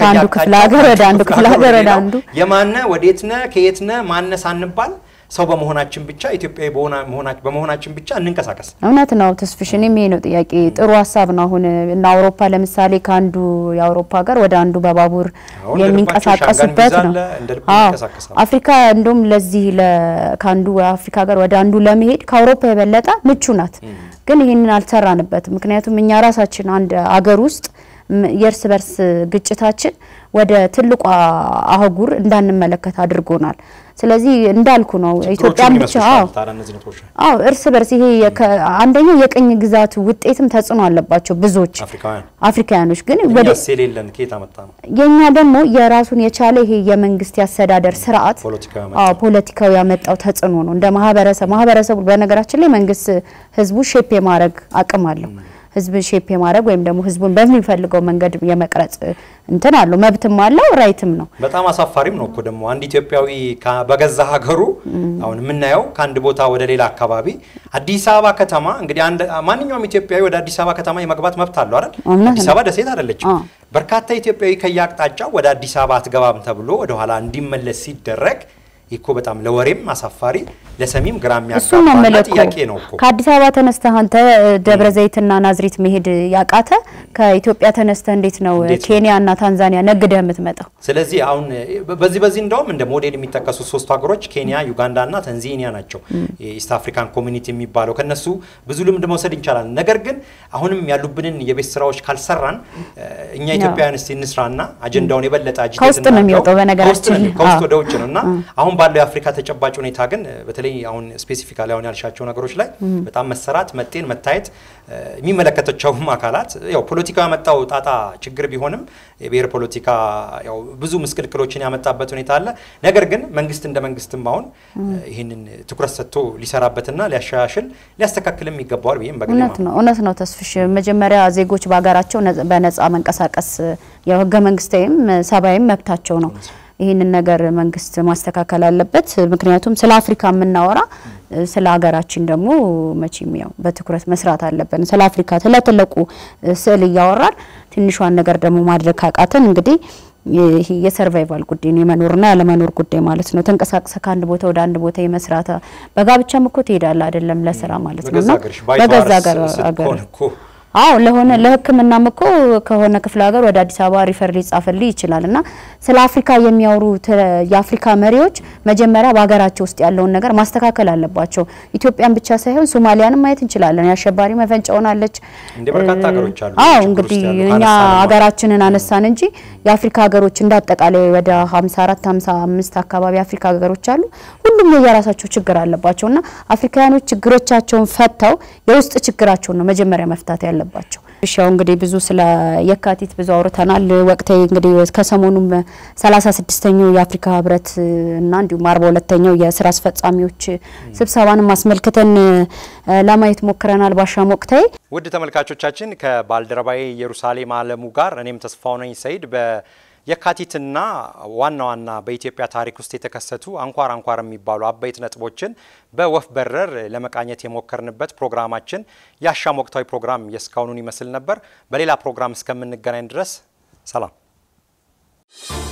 ከያካችሁ የማነ ወዴትነ ከየትነ ማነ ሳንባል ሰው በመሆናችን ብቻ ኢትዮጵያዊ በመሆናችን ብቻ እንንቀሳቀስ እውነት ነው ተስፍሽኔ ምን ነው ጥያቄ ጥሩ ሐሳብ ነው አሁን እና አውሮፓ ለምሳሌ ካንዱ የአውሮፓ ሀገር ወደ አንዱ በባቡር የሚንቀሳቀስበት ነው አፍሪካ እንደም ለዚህ ለካንዱ የአፍሪካ ሀገር ወደ አንዱ ለመሄድ ከአውሮፓ የበለጠ ምቹ ናት ግን ይሄንን አልተራንበት ምክንያቱም እኛ ራሳችን አንድ ሀገር ውስጥ የርስ በርስ ግጭታችን ወደ ትልቁ አህጉር እንዳንመለከት አድርጎናል ስለዚህ እንዳልኩ ነው ኢትዮጵያም ብቻ አዎ እርስ በርስ ይሄ አንደኛው የቀኝ ግዛት ውጤትም ተጽኖ አለባቸው ብዙዎች አፍሪካኖች ግን ወደ ሴሌለን ከታመጣ ነው የኛ ደግሞ የራሱን የቻለ ይሄ የመንግስት ያሰዳደር ስርዓት አዎ ፖለቲካው ያመጣው ተጽኖ ነው እንደ ማህበረሰቡ በነገራችን ላይ መንግስት ህዝቡ ሼፕ የማድረግ አቅም አለው ህዝብ ሼፕ የማድረግ ወይም ደግሞ ህዝቡን በሚፈልገው መንገድ የመቀረጽ እንትን አለው መብትም አለው ራይትም ነው በጣም አሳፋሪም ነው እኮ ደግሞ አንድ ኢትዮጵያዊ በገዛ ሀገሩ አሁን ምናየው ካንድ ቦታ ወደ ሌላ አካባቢ አዲስ አበባ ከተማ እንግዲህ አንድ ማንኛውም ኢትዮጵያዊ ወደ አዲስ አበባ ከተማ የመግባት መብት አለው አይደል አዲስ አበባ ደሴት አይደለችም በርካታ ኢትዮጵያዊ ከያቅጣጫው ወደ አዲስ አበባ አትገባም ተብሎ ወደ ኋላ እንዲመለስ ሲደረግ ይኮ በጣም ለወሬም አሳፋሪ ለሰሚም ግራም ያቃጣ ጥያቄ ነው እኮ ከአዲስ አበባ ተነስተህ አንተ ደብረ ዘይትና ናዝሪት መሄድ ያቃተ ከኢትዮጵያ ተነስተህ እንዴት ነው ኬንያና ታንዛኒያ ነግደህ የምትመጣው ስለዚህ አሁን በዚህ እንደውም እንደ ሞዴል የሚተከሱ ሶስት ሀገሮች ኬንያ ዩጋንዳና ታንዛኒያ ናቸው ኢስት አፍሪካን ኮሚኒቲ የሚባለው ከነሱ ብዙ ልምድ መውሰድ እንቻላለን ነገር ግን አሁንም ያሉብንን የቤት ስራዎች ካልሰራን እኛ ኢትዮጵያውያን እስቲ እንስራና አጀንዳውን የበለጠ አጅቴት እናውጣው በነገራችን ከውስጥ ወደ ውጭ ነውና አሁን ባለው አፍሪካ ተጨባጭ ሁኔታ ግን በተለይ አሁን ስፔሲፊካሊ አሁን ያልሻቸው ነገሮች ላይ በጣም መሰራት መጤን መታየት የሚመለከታቸው ማካላት ያው ፖለቲካ ያመጣው ጣጣ ችግር ቢሆንም የብሄር ፖለቲካ ያው ብዙ ምስቅልቅሎችን ያመጣበት ሁኔታ አለ ነገር ግን መንግስት እንደ መንግስትም አሁን ይሄንን ትኩረት ሰጥቶ ሊሰራበትና ሊያሻሽል ሊያስተካክልም ይገባዋል ብዬም በግሌማ እውነት ነው ተስፍሽ መጀመሪያ ዜጎች ባጋራቸው በነፃ መንቀሳቀስ ያው ህገ መንግስታዊም ሰባይም መብታቸው ነው ይሄንን ነገር መንግስት ማስተካከል አለበት ምክንያቱም ስለ አፍሪካ ምናወራ ስለ ሀገራችን ደግሞ መቼም ያው በትኩረት መስራት አለበት ስለ አፍሪካ ተለተለቁ ስለ ያወራል ትንሽዋን ነገር ደግሞ ማድረግ አቃተን እንግዲህ ይሄ የሰርቫይቫል ጉዳይ ነው የመኖርና ያለመኖር ጉዳይ ማለት ነው ተንቀሳቀሰ ካንድ ቦታ ወደ አንድ ቦታ የመስራታ በጋብቻም እኮ ትሄዳለ አይደለም ለስራ ማለት ነው በገዛ ሀገር አው ለሆነ ለህክምናም እኮ ከሆነ ክፍለ ሀገር ወደ አዲስ አበባ ሪፈር ሊጻፈልይ ይችላልና ስለ አፍሪካ የሚያወሩ የአፍሪካ መሪዎች መጀመሪያ በአገራቸው ውስጥ ያለውን ነገር ማስተካከል አለባቸው ኢትዮጵያን ብቻ ሳይሆን ሶማሊያንም ማየት እንችላለን ያሸባሪ መፈንጫውናለች እንደ በርካታ ሀገሮች አሉ አው እንግዲህ እኛ አገራችንን አነሳን እንጂ የአፍሪካ ሀገሮች እንዳጠቃላይ ወደ 54 55 አካባቢ አፍሪካ ሀገሮች አሉ ሁሉም የየራሳቸው ችግር አለባቸውና አፍሪካኖች ችግሮቻቸውን ፈተው የውስጥ ችግራቸውን ነው መጀመሪያ መፍታት ያለ ባቸው እሻው እንግዲህ ብዙ ስለ የካቲት ብዙ አውርተናል ወቅታዊ እንግዲህ ከሰሞኑም 36ኛው የአፍሪካ ህብረት እና እንዲሁ 42ኛው የሥራ አስፈጻሚዎች ስብሰባን ማስመልከተን ለማየት ሞክረናል ባሻም ወቅታዊ ውድ ተመልካቾቻችን ከባልደረባዬ ኢየሩሳሌም አለሙ ጋር እኔም ተስፋው ነኝ ሰይድ የካቲትና ዋናዋና በኢትዮጵያ ታሪክ ውስጥ የተከሰቱ አንኳር የሚባሉ አባይት ነጥቦችን በወፍ በረር ለመቃኘት የሞከርንበት ፕሮግራማችን ያሻም ወቅታዊ ፕሮግራም የስካውኑን ይመስል ነበር በሌላ ፕሮግራም እስከምንገናኝ ድረስ ሰላም